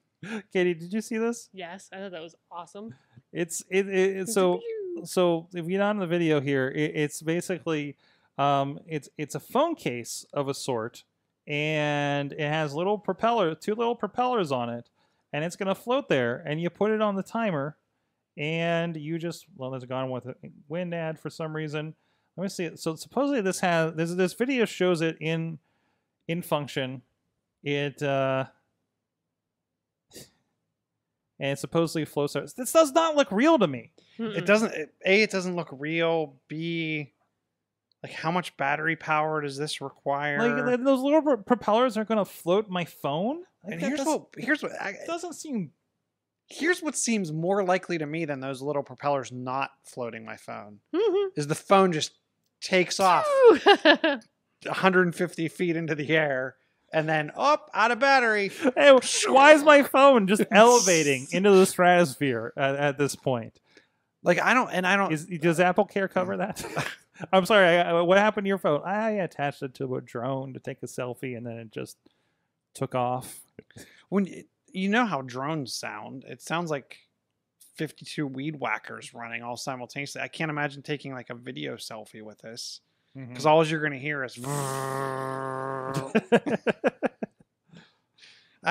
Katie, did you see this? Yes, I thought that was awesome. It's it, it so so if you're not in the video here, it, it's basically um, it's it's a phone case of a sort, and it has little propeller, two little propellers on it, and it's gonna float there. And you put it on the timer, and you just well, it's gone with a wind ad for some reason. Let me see it. So supposedly this has this this video shows it in in function. It uh, and it supposedly floats. This does not look real to me. Mm-mm. It doesn't. It, A, it doesn't look real. B, like how much battery power does this require? Like those little pro propellers are going to float my phone. Like, and here's what here's what I, it doesn't seem. Here's what seems more likely to me than those little propellers not floating my phone. Mm-hmm. Is the phone just takes off one hundred fifty feet into the air. And then up, out of battery. Hey, why is my phone just elevating into the stratosphere at, at this point? Like I don't, and I don't. Is, does Apple Care cover that? I'm sorry. I, what happened to your phone? I attached it to a drone to take a selfie, and then it just took off. When it, you know how drones sound, it sounds like fifty-two weed whackers running all simultaneously. I can't imagine taking like a video selfie with this. Because all you're going to hear is, I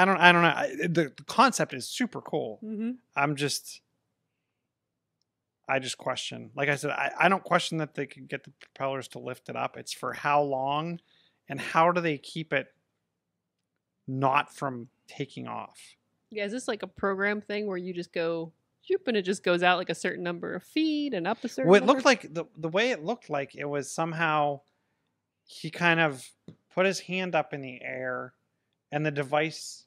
don't, I don't know. I, the, the concept is super cool. Mm-hmm. I'm just, I just question. Like I said, I, I don't question that they can get the propellers to lift it up. It's for how long, and how do they keep it not from taking off? Yeah, is this like a program thing where you just go? And it just goes out like a certain number of feet and up a certain well, it number. Looked like the, the way it looked like it was somehow he kind of put his hand up in the air and the device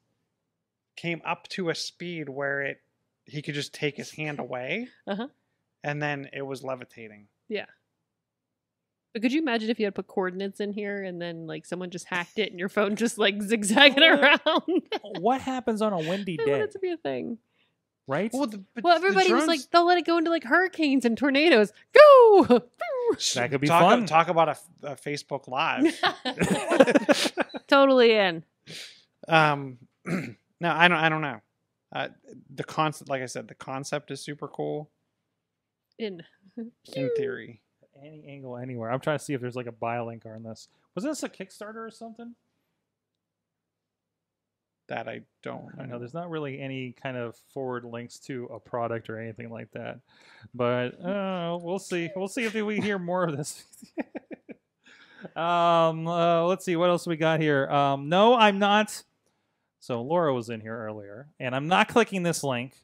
came up to a speed where it he could just take his hand away. Uh-huh. And then it was levitating. Yeah. But could you imagine if you had put coordinates in here and then like someone just hacked it and your phone just like zigzagging around? What happens on a windy day? I want it to be a thing. Right? Well, the, well everybody the drones, was like, they'll let it go into like hurricanes and tornadoes. Go! That could be talk, fun. Talk about a, a Facebook Live. Totally in. Um, no, I don't. I don't know. Uh, the concept, like I said, the concept is super cool. In in theory, any angle, anywhere. I'm trying to see if there's like a buy link on this. Was this a Kickstarter or something? That I don't know. I know there's not really any kind of forward links to a product or anything like that, but uh, we'll see. We'll see if we hear more of this. um, uh, let's see what else we got here. Um, no, I'm not. So Laura was in here earlier, and I'm not clicking this link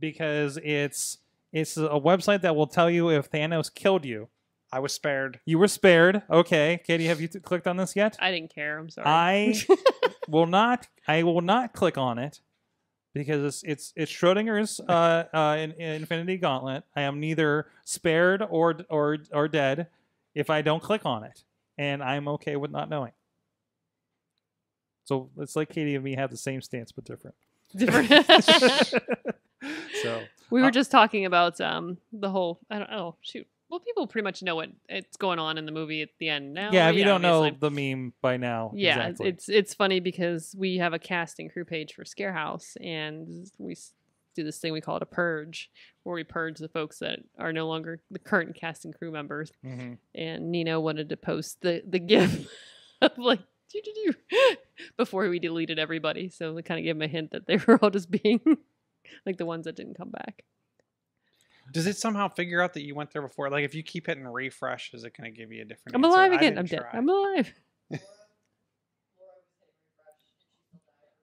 because it's it's a website that will tell you if Thanos killed you. I was spared. You were spared. Okay, Katie, have you t clicked on this yet? I didn't care. I'm sorry. I will not. I will not click on it because it's it's, it's Schrodinger's uh, uh, in, in Infinity Gauntlet. I am neither spared or or or dead if I don't click on it, and I'm okay with not knowing. So it's like Katie and me have the same stance but different. Different. So we were uh, just talking about um the whole. I don't know. Oh, shoot. Well, people pretty much know what it's going on in the movie at the end now. Yeah, if you yeah, don't obviously. know the meme by now. Yeah, exactly. it's it's funny because we have a cast and crew page for Scare House, and we do this thing we call it a purge, where we purge the folks that are no longer the current cast and crew members. Mm-hmm. And Nino wanted to post the the gif of like doo -doo -doo, before we deleted everybody, so we kind of gave him a hint that they were all just being like the ones that didn't come back. Does it somehow figure out that you went there before? Like, if you keep hitting refresh, is it going to give you a different I'm answer? Alive again. I'm try. dead. I'm alive.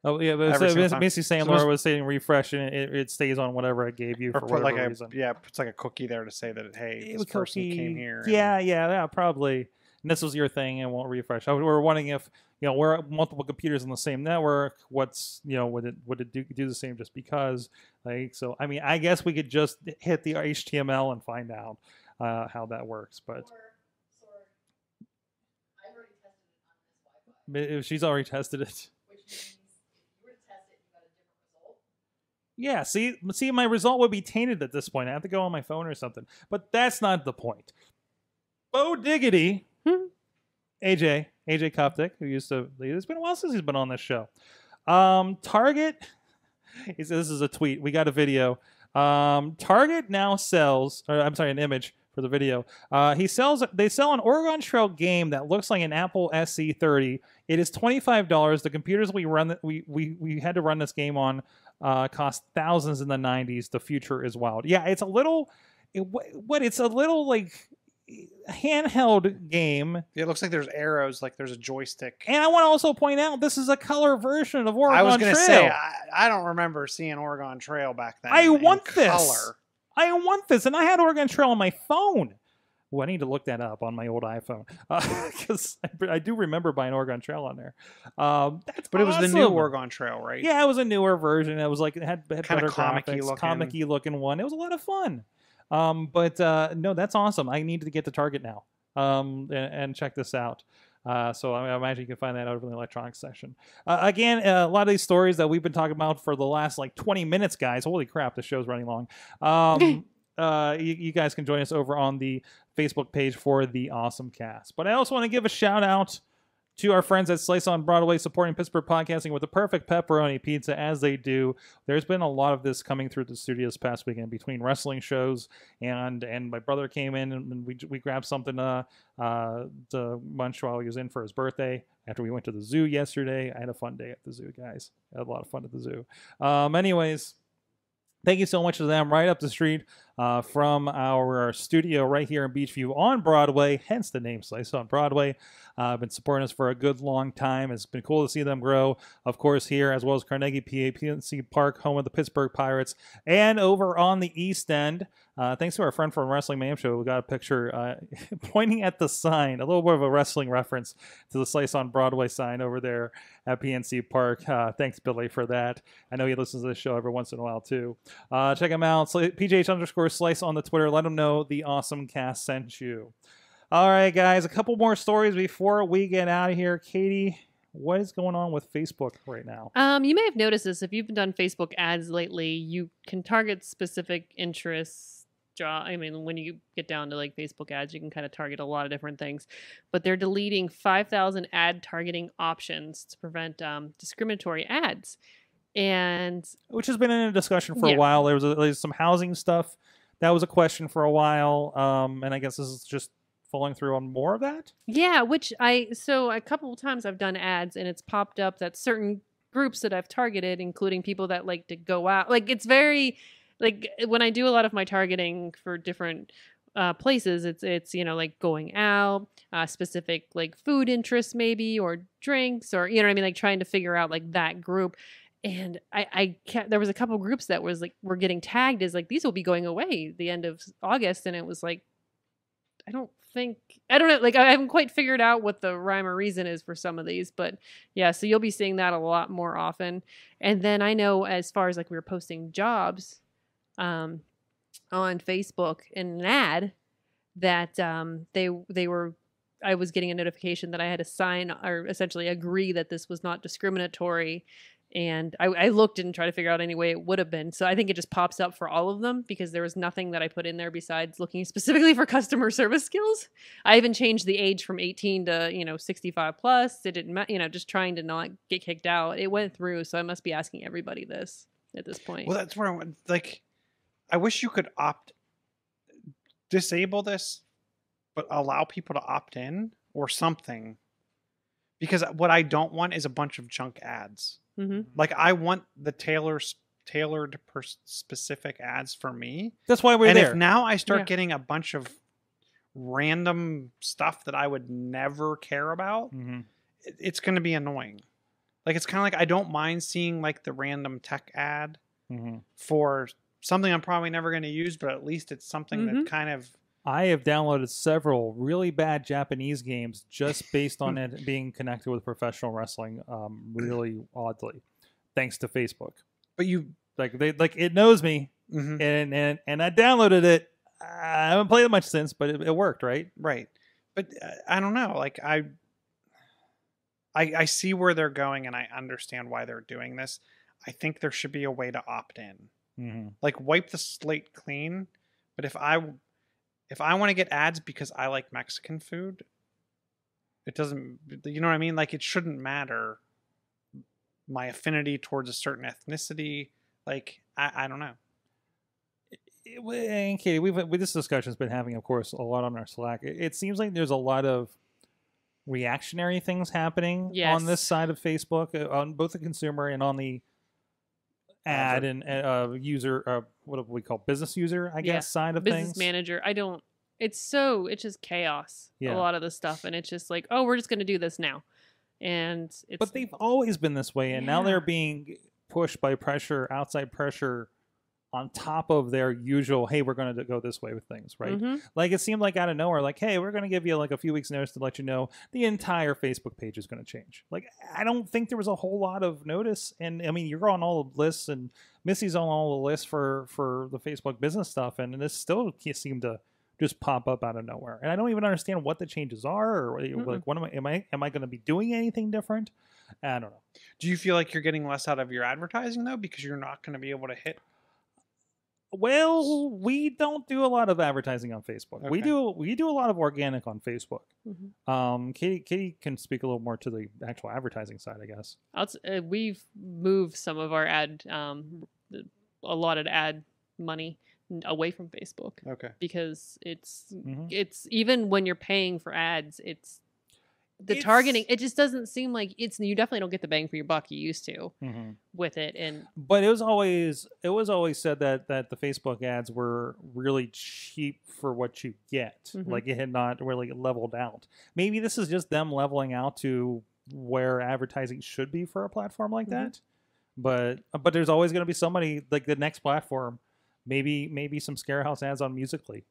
Oh, yeah. But it's, it's basically saying Laura was saying refresh, and it, it stays on whatever I gave you for whatever like a, reason. Yeah, it's like a cookie there to say that, hey, it this person cookie. came here. Yeah, yeah, yeah, probably. And this was your thing and won't refresh. I, we were wondering if, you know, we're multiple computers on the same network. What's, you know, would it would it do, do the same just because? Like, so, I mean, I guess we could just hit the H T M L and find out uh, how that works. But if she's already tested it. Which means if you were to test it, you got a different result. Yeah, see, see, my result would be tainted at this point. I have to go on my phone or something. But that's not the point. Bo Diggity. A J A J Koptic, who used to, it's been a while since he's been on this show. Um, Target, he says, this is a tweet. We got a video. Um, Target now sells, or I'm sorry, an image for the video. Uh, he sells, they sell an Oregon Trail game that looks like an Apple S C thirty. It is twenty-five dollars. The computers we run, we, we, we had to run this game on uh, cost thousands in the nineties. The future is wild. Yeah, it's a little, it, what, it's a little like... handheld game. It looks like there's arrows, like there's a joystick. And I want to also point out this is a color version of Oregon Trail. I was going to say, I, I don't remember seeing Oregon Trail back then. I want this. Color. I want this. And I had Oregon Trail on my phone. Well, I need to look that up on my old iPhone because uh, I, I do remember buying Oregon Trail on there. Um, that's but awesome. It was the new Oregon Trail, right? Yeah, it was a newer version. It was like it had, had kind of comic-y looking. comic-y looking one. It was a lot of fun. Um, but uh, no, that's awesome. I need to get to Target now um, and, and check this out. Uh, so I, mean, I imagine you can find that over in the electronics section. Uh, again, uh, a lot of these stories that we've been talking about for the last like twenty minutes, guys. Holy crap, the show's running long. Um, uh, you, you guys can join us over on the Facebook page for the Awesome Cast. But I also want to give a shout out to our friends at Slice on Broadway, supporting Pittsburgh podcasting with the perfect pepperoni pizza, as they do. There's been a lot of this coming through the studio this past weekend between wrestling shows, and and my brother came in and we, we grabbed something uh, uh, to munch while he was in for his birthday. After we went to the zoo yesterday, I had a fun day at the zoo, guys. I had a lot of fun at the zoo. Um, anyways, thank you so much to them right up the street uh, from our studio right here in Beachview on Broadway, hence the name Slice on Broadway. Uh, been supporting us for a good long time. It's been cool to see them grow, of course, here as well as Carnegie, P A, P N C Park, home of the Pittsburgh Pirates, and over on the East End. Uh, thanks to our friend from Wrestling Mayhem Show, we got a picture uh, pointing at the sign, a little bit of a wrestling reference to the Slice on Broadway sign over there at P N C Park. Uh, thanks, Billy, for that. I know he listens to this show every once in a while, too. Uh, check him out, P J H underscore Slice on the Twitter. Let him know the Awesome Cast sent you. All right, guys, a couple more stories before we get out of here. Katie, what is going on with Facebook right now? Um, you may have noticed this. If you've done Facebook ads lately, you can target specific interests. Draw. I mean, when you get down to like Facebook ads, you can kind of target a lot of different things, but they're deleting five thousand ad targeting options to prevent um, discriminatory ads, and which has been in a discussion for yeah. a while. There was, a, there was some housing stuff that was a question for a while, um, and I guess this is just following through on more of that. Yeah, which I so a couple of times I've done ads, and it's popped up that certain groups that I've targeted, including people that like to go out, like it's very. Like when I do a lot of my targeting for different uh, places, it's, it's, you know, like going out, uh, specific like food interests maybe, or drinks, or, you know what I mean? Like trying to figure out like that group. And I, I kept, there was a couple groups that was like, were getting tagged as like, these will be going away the end of August. And it was like, I don't think, I don't know. Like I haven't quite figured out what the rhyme or reason is for some of these, but yeah, so you'll be seeing that a lot more often. And then I know as far as like we were posting jobs, um on Facebook in an ad that um they they were I was getting a notification that I had to sign or essentially agree that this was not discriminatory, and I, I looked and tried to figure out any way it would have been. So I think it just pops up for all of them because there was nothing that I put in there besides looking specifically for customer service skills. I even changed the age from eighteen to, you know, sixty-five plus. It didn't, you know, just trying to not get kicked out. It went through, so I must be asking everybody this at this point. Well, that's where I went, like. I wish you could opt, disable this, but allow people to opt in or something. Because what I don't want is a bunch of junk ads. Mm-hmm. Like I want the tailor, tailored per specific ads for me. That's why we're and there. And if now I start yeah. getting a bunch of random stuff that I would never care about, mm-hmm. it, it's going to be annoying. Like it's kind of like I don't mind seeing like the random tech ad mm-hmm. for... something I'm probably never going to use, but at least it's something mm-hmm. that kind of... I have downloaded several really bad Japanese games just based on it being connected with professional wrestling um, really oddly, thanks to Facebook. But you... Like, they, like it knows me, mm-hmm. and, and, and I downloaded it. I haven't played it much since, but it, it worked, right? Right. But uh, I don't know. Like, I, I... I see where they're going, and I understand why they're doing this. I think there should be a way to opt in. Mm-hmm. Like wipe the slate clean. But if I if I want to get ads because I like Mexican food, It doesn't, you know what I mean? Like, it shouldn't matter my affinity towards a certain ethnicity. Like, I, I don't know. And Katie, we've with this discussion's been having, of course, a lot on our Slack. It, it seems like there's a lot of reactionary things happening yes. on this side of Facebook, on both the consumer and on the ad and uh, user, uh, what do we call business user, I guess, yeah. side of business things. Business manager. I don't. It's so, it's just chaos, yeah. a lot of the stuff. And it's just like, oh, we're just going to do this now. And it's. But they've always been this way. And yeah. now they're being pushed by pressure, outside pressure, on top of their usual, hey, we're going to go this way with things, right? Mm-hmm. Like, it seemed like out of nowhere, like, hey, we're going to give you like a few weeks notice to let you know the entire Facebook page is going to change. Like, I don't think there was a whole lot of notice. And I mean, you're on all the lists, and Missy's on all the lists for, for the Facebook business stuff. And this still seemed to just pop up out of nowhere. And I don't even understand what the changes are, or mm-mm. like, what am I, am I, am I going to be doing anything different? I don't know. Do you feel like you're getting less out of your advertising though, because you're not going to be able to hit? Well, we don't do a lot of advertising on Facebook. Okay. We do we do a lot of organic on Facebook. Mm-hmm. um, Katie, Katie can speak a little more to the actual advertising side, I guess. Uh, we've moved some of our ad, um, allotted ad money away from Facebook. Okay. Because it's mm-hmm. it's even when you're paying for ads, it's the it's, targeting, it just doesn't seem like it's, you definitely don't get the bang for your buck you used to mm-hmm. with it. And but it was always it was always said that that the Facebook ads were really cheap for what you get. Mm-hmm. Like, it had not really leveled out. Maybe this is just them leveling out to where advertising should be for a platform like mm-hmm. that. But but there's always going to be somebody, like the next platform, maybe maybe some Scare House ads on Musical.ly.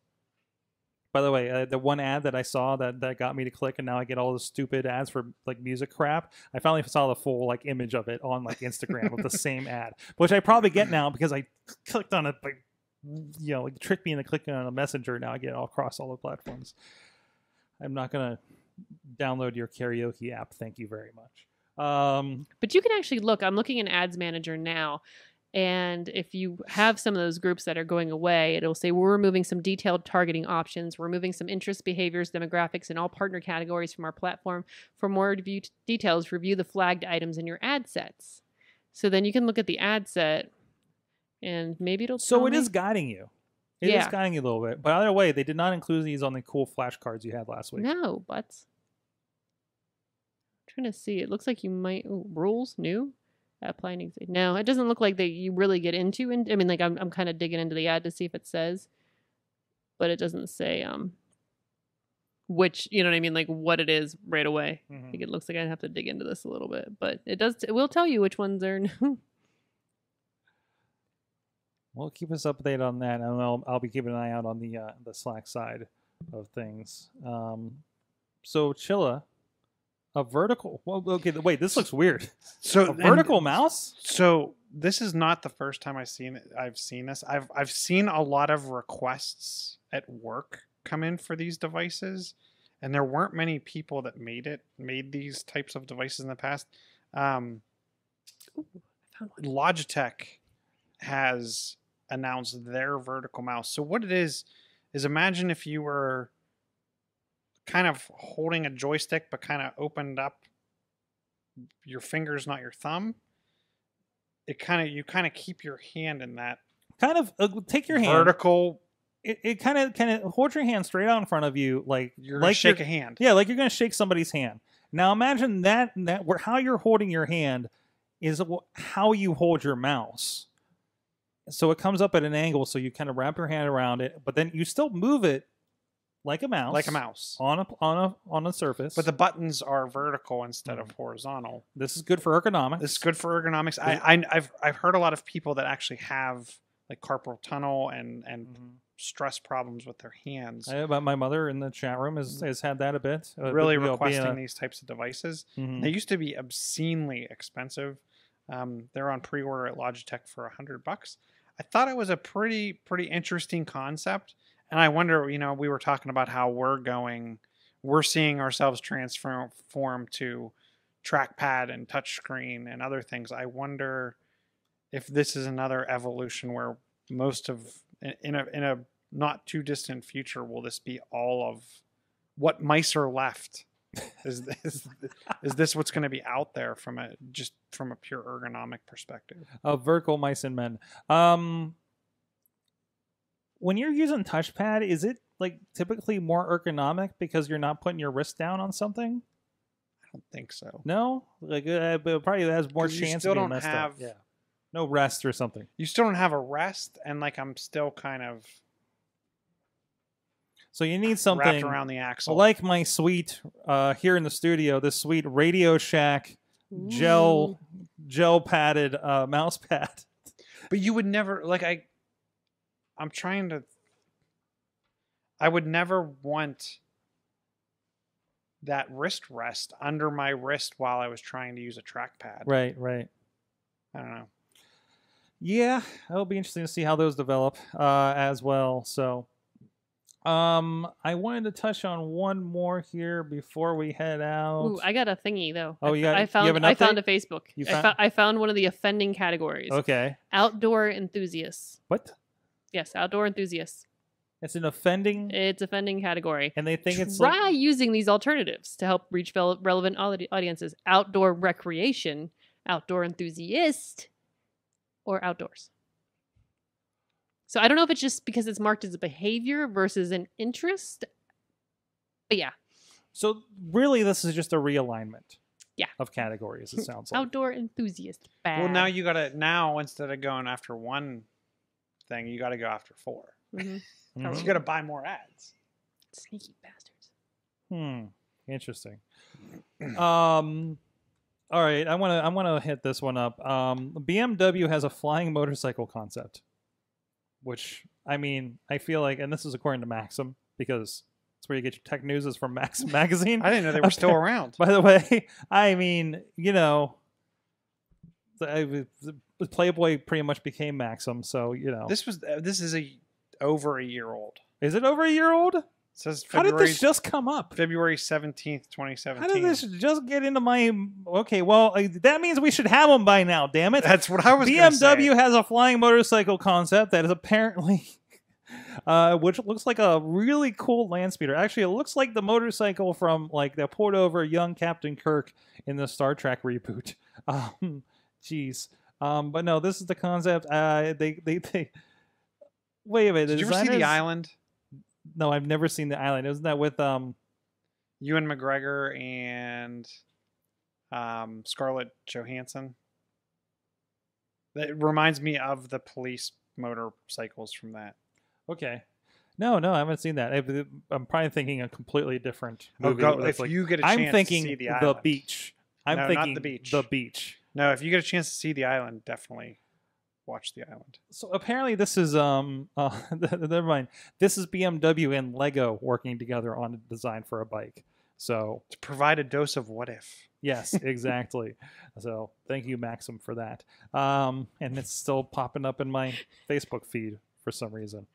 By the way, uh, the one ad that I saw that, that got me to click, and now I get all the stupid ads for like music crap. I finally saw the full like image of it on like Instagram with the same ad, which I probably get now because I clicked on it, but you know, it tricked me into clicking on a messenger. Now I get it all across all the platforms. I'm not gonna download your karaoke app. Thank you very much. Um, but you can actually look. I'm looking in Ads Manager now. And if you have some of those groups that are going away, it'll say, we're removing some detailed targeting options. We're removing some interests, behaviors, demographics, and all partner categories from our platform. For more view details, review the flagged items in your ad sets. So then you can look at the ad set, and maybe it'll So it me. is guiding you. It yeah. is guiding you a little bit. But either way, they did not include these on the cool flashcards you had last week. No, but I'm trying to see. It looks like you might... Ooh, rules? New? Applying. No, it doesn't look like that you really get into. And I mean, like I'm, I'm kind of digging into the ad to see if it says, but it doesn't say um, which, you know what I mean, like what it is right away. Mm-hmm. I think it looks like I have to dig into this a little bit, but it does. It will tell you which ones are new. We'll keep us updated on that, and I'll I'll be keeping an eye out on the uh, the Slack side of things. Um, so Chilla. A vertical. Well, okay. Wait, this looks weird. So a vertical and, mouse. So this is not the first time I've seen it. I've seen this. I've I've seen a lot of requests at work come in for these devices, and there weren't many people that made it made these types of devices in the past. Um, Ooh, I found one. Logitech has announced their vertical mouse. So what it is is imagine if you were kind of holding a joystick, but kind of opened up your fingers, not your thumb. It kind of, you kind of keep your hand in that. Kind of uh, take your hand vertical. It, it kind of kind of hold your hand straight out in front of you, like you're like gonna shake you're, a hand. Yeah, like you're gonna shake somebody's hand. Now imagine that that where how you're holding your hand is how you hold your mouse. So it comes up at an angle, so you kind of wrap your hand around it, but then you still move it. Like a mouse, like a mouse on a on a on a surface, but the buttons are vertical instead mm. of horizontal. This is good for ergonomics. This is good for ergonomics. I, I I've I've heard a lot of people that actually have like carpal tunnel and and mm. stress problems with their hands. I, but my mother in the chat room has has had that a bit. Uh, really but, you know, requesting a, these types of devices. Mm-hmm. They used to be obscenely expensive. Um, they're on pre-order at Logitech for a hundred bucks. I thought it was a pretty pretty interesting concept. And I wonder, you know, we were talking about how we're going, we're seeing ourselves transform to trackpad and touchscreen and other things. I wonder if this is another evolution where most of, in a, in a not too distant future, will this be all of what mice are left Is is, is this what's going to be out there from a just from a pure ergonomic perspective? Uh, vertical mice and men. Um, when you're using touchpad, is it like typically more ergonomic because you're not putting your wrist down on something? I don't think so. No, like uh, but probably has more chance. You still of being don't messed have up. Yeah. No rest or something. You still don't have a rest, and like I'm still kind of. So you need something wrapped around the axle, like my sweet uh, here in the studio. This sweet Radio Shack Ooh. gel gel padded uh, mouse pad. But you would never like I. I'm trying to. I would never want that wrist rest under my wrist while I was trying to use a trackpad. Right, right. I don't know. Yeah, it'll be interesting to see how those develop uh, as well. So. Um, I wanted to touch on one more here before we head out. Ooh, I got a thingy though. Oh, you got, I found. You have an update? I found a Facebook. You found? I, fo I found one of the offending categories. Okay. Outdoor enthusiasts. What? Yes, outdoor enthusiasts. It's an offending. It's offending category. And they think it's like... Try using these alternatives to help reach relevant audiences: outdoor recreation, outdoor enthusiast, or outdoors. So I don't know if it's just because it's marked as a behavior versus an interest. But yeah. So really, this is just a realignment. Yeah. Of categories, it sounds like. Outdoor enthusiast. Bad. Well, now you got to, now instead of going after one thing, you got to go after four. Mm-hmm. Mm-hmm. You got to buy more ads. Sneaky bastards. Hmm. Interesting. um... All right. I want to I want to hit this one up. Um, B M W has a flying motorcycle concept. Which, I mean, I feel like, and this is according to Maxim, because that's where you get your tech news is from Maxim magazine. I didn't know they were still around. By the way, I mean, you know, the, the Playboy pretty much became Maxim, so, you know. This was uh, this is a over a year old. Is it over a year old? It says February, how did this just come up? February seventeenth, twenty seventeen. How did this just get into my... Okay, well, uh, that means we should have them by now, damn it. That's what I was going to say. B M W has a flying motorcycle concept that is apparently... Uh, which looks like a really cool land speeder. Actually, it looks like the motorcycle from, like, that poured over young Captain Kirk in the Star Trek reboot. Um, Jeez. Um, but no, this is the concept. Uh, they, they, they... Wait a minute. Did you ever see The Island? No, I've never seen The Island. Isn't that with um, Ewan McGregor and um, Scarlett Johansson? That reminds me of the police motorcycles from that. Okay. No, no, I haven't seen that. I, I'm probably thinking a completely different movie. Oh, go, if like, you get a chance I'm thinking to see The Island. The Beach. I'm no, thinking not The Beach. The Beach. No, if you get a chance to see The Island, definitely. Watch The Island. So apparently this is um uh, never mind. This is B M W and Lego working together on a design for a bike. So to provide a dose of what if. Yes, exactly. So thank you, Maxim, for that. Um, and it's still popping up in my Facebook feed for some reason.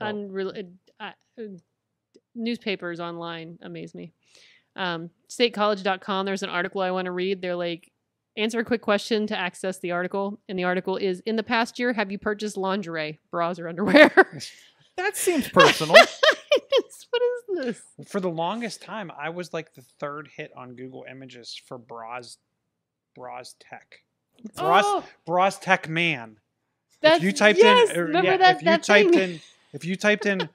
Well, Unreal uh, uh, newspapers online amaze me. Um, state college dot com. There's an article I want to read. They're like. Answer a quick question to access the article. And the article is, in the past year, have you purchased lingerie, bras, or underwear? That seems personal. What is this? For the longest time, I was like the third hit on Google Images for bras, bras tech. Bras, oh. Bras tech man. That's, if you typed yes, in, or, remember yeah, that, if, you that typed thing. in, if you typed in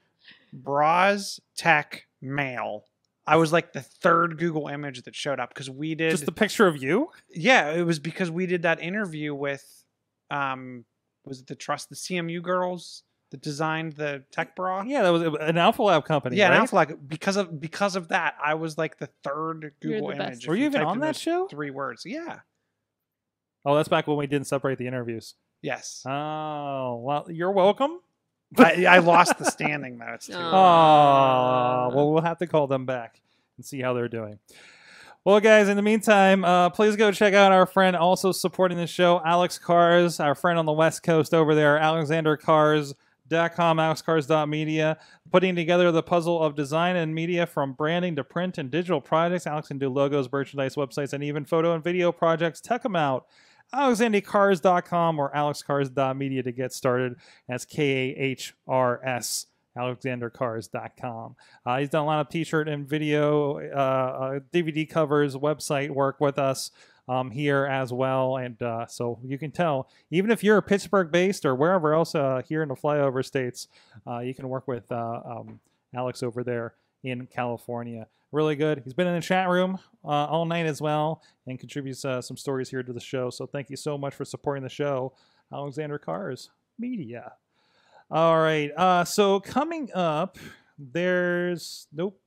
bras tech male, I was like the third Google image that showed up because we did... Just the picture of you? Yeah, it was because we did that interview with, um, was it the Trust, the C M U girls that designed the tech bra? Yeah, that was an Alpha Lab company, Yeah, right? an Alpha Lab. Because of, because of that, I was like the third Google the image. Were you, you even on that show? Three words, yeah. Oh, that's back when we didn't separate the interviews. Yes. Oh, well, you're welcome. I, I lost the standing though. It's too oh, well, we'll have to call them back and see how they're doing. Well, guys, in the meantime, uh, please go check out our friend also supporting the show, Alex Cars, our friend on the West Coast over there, alexander cars dot com, alex cars dot media, putting together the puzzle of design and media from branding to print and digital projects. Alex can do logos, merchandise, websites, and even photo and video projects. Check them out. alexander cars dot com or alex cars dot media to get started. That's K A H R S alexander cars dot com. Uh, he's done a lot of t-shirt and video, uh, D V D covers, website work with us um, here as well. And uh, so you can tell, even if you're Pittsburgh-based or wherever else uh, here in the flyover states, uh, you can work with uh, um, Alex over there in California. Really good. He's been in the chat room uh, all night as well and contributes uh, some stories here to the show. So thank you so much for supporting the show, Alexander Cars Media. All right. Uh, so coming up, there's nope,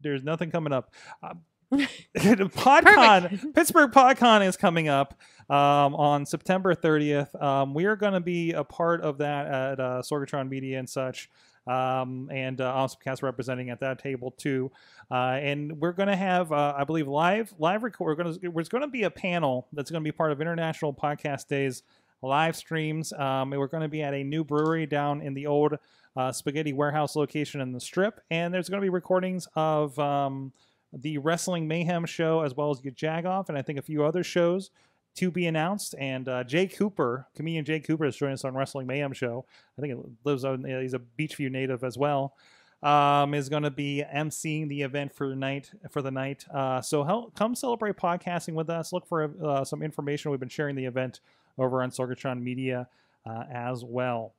there's nothing coming up. Uh, PodCon, Pittsburgh PodCon is coming up um, on September thirtieth. Um, we are going to be a part of that at uh, Sorgatron Media and such. Um, and uh, Awesome Cast representing at that table too, uh, and we're going to have, uh, I believe, live live record. We're going to there's going to be a panel that's going to be part of International Podcast Days live streams. Um, and we're going to be at a new brewery down in the old uh, Spaghetti Warehouse location in the Strip, and there's going to be recordings of um, the Wrestling Mayhem show as well as Yajagoff and I think a few other shows to be announced. And uh, Jay Cooper, comedian Jay Cooper, is joining us on Wrestling Mayhem Show. I think it lives on, he's a Beachview native as well. Um, is going to be emceeing the event for the night. For the night, uh, so help, come celebrate podcasting with us. Look for uh, some information. We've been sharing the event over on Sorgatron Media uh, as well.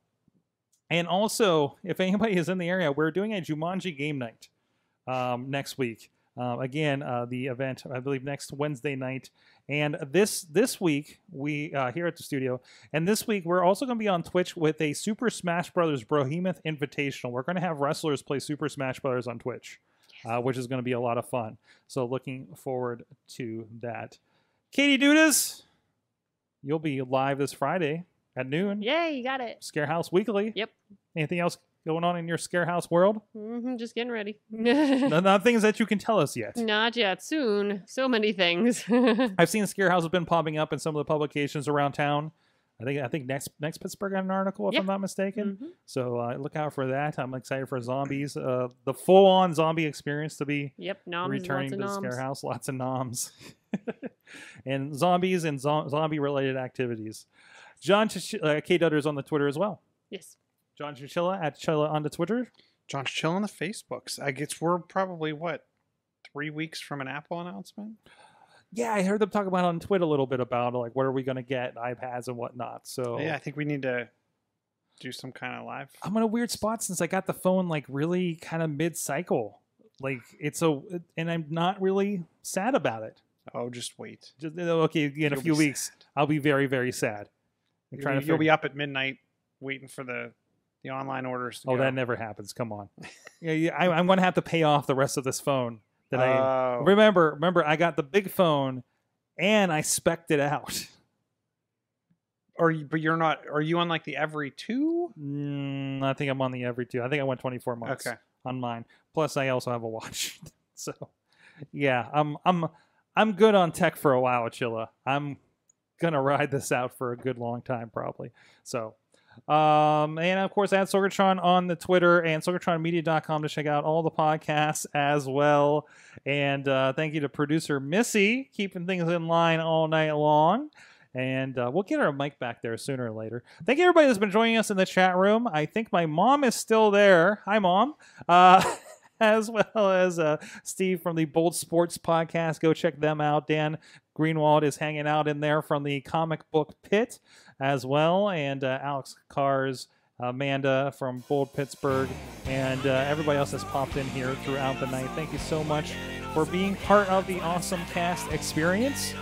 And also, if anybody is in the area, we're doing a Jumanji game night um, next week. Uh, again, uh, the event, I believe, next Wednesday night. And this this week, we uh, here at the studio, and this week, we're also going to be on Twitch with a Super Smash Brothers Brohemoth Invitational. We're going to have wrestlers play Super Smash Brothers on Twitch, yes. uh, which is going to be a lot of fun. So looking forward to that. Katie Dudas, you'll be live this Friday at noon. Yay, you got it. Scare House Weekly. Yep. Anything else going on in your Scare House world? Mm-hmm, just getting ready. not, not things that you can tell us yet. Not yet. Soon. So many things. I've seen Scare House has been popping up in some of the publications around town. I think I think next next Pittsburgh had an article, if yeah. I'm not mistaken. Mm-hmm. So uh, look out for that. I'm excited for zombies, uh, the full-on zombie experience to be yep, noms, returning to the Scare House. Lots of noms. And zombies and zo zombie-related activities. John Ch uh, K. Dutter is on the Twitter as well. Yes. John Chichilla at Chilla on the Twitter. John Chichilla on the Facebooks. I guess we're probably, what, three weeks from an Apple announcement? Yeah, I heard them talk about on Twitter a little bit about, like, what are we going to get, iPads and whatnot. So yeah, I think we need to do some kind of live. I'm in a weird spot since I got the phone, like, really kind of mid-cycle. Like, it's a, and I'm not really sad about it. Oh, just wait. Just, okay, in a few weeks, sad. I'll be very, very sad. I'm trying to you'll be up at midnight waiting for the... The online orders. To oh, go. That never happens. Come on. yeah, yeah, I, I'm going to have to pay off the rest of this phone. That oh. I remember. Remember, I got the big phone, and I spec'd it out. Or you, but you're not. Are you on like the every two? Mm, I think I'm on the every two. I think I went twenty-four months okay. on mine. Plus, I also have a watch. So, yeah, I'm I'm I'm good on tech for a while, Chilla. I'm gonna ride this out for a good long time, probably. So. Um, and of course, at Sorgatron on the Twitter and sorgatron media dot com to check out all the podcasts as well. And uh, thank you to producer Missy, keeping things in line all night long. And uh, we'll get our mic back there sooner or later. Thank you, everybody that's been joining us in the chat room. I think my mom is still there. Hi, Mom. Uh, as well as uh, Steve from the Bold Sports Podcast. Go check them out. Dan Greenwald is hanging out in there from the Comic Book Pit as well, and uh, Alex Cars, Amanda from Bold Pittsburgh, and uh, everybody else that's popped in here throughout the night. Thank you so much for being part of the Awesome Cast experience.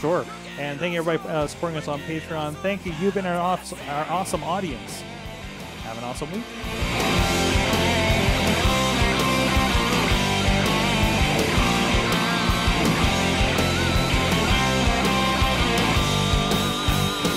Sure. And thank you, everybody, uh, supporting us on Patreon. Thank you. You've been our awesome, our awesome audience. Have an awesome week.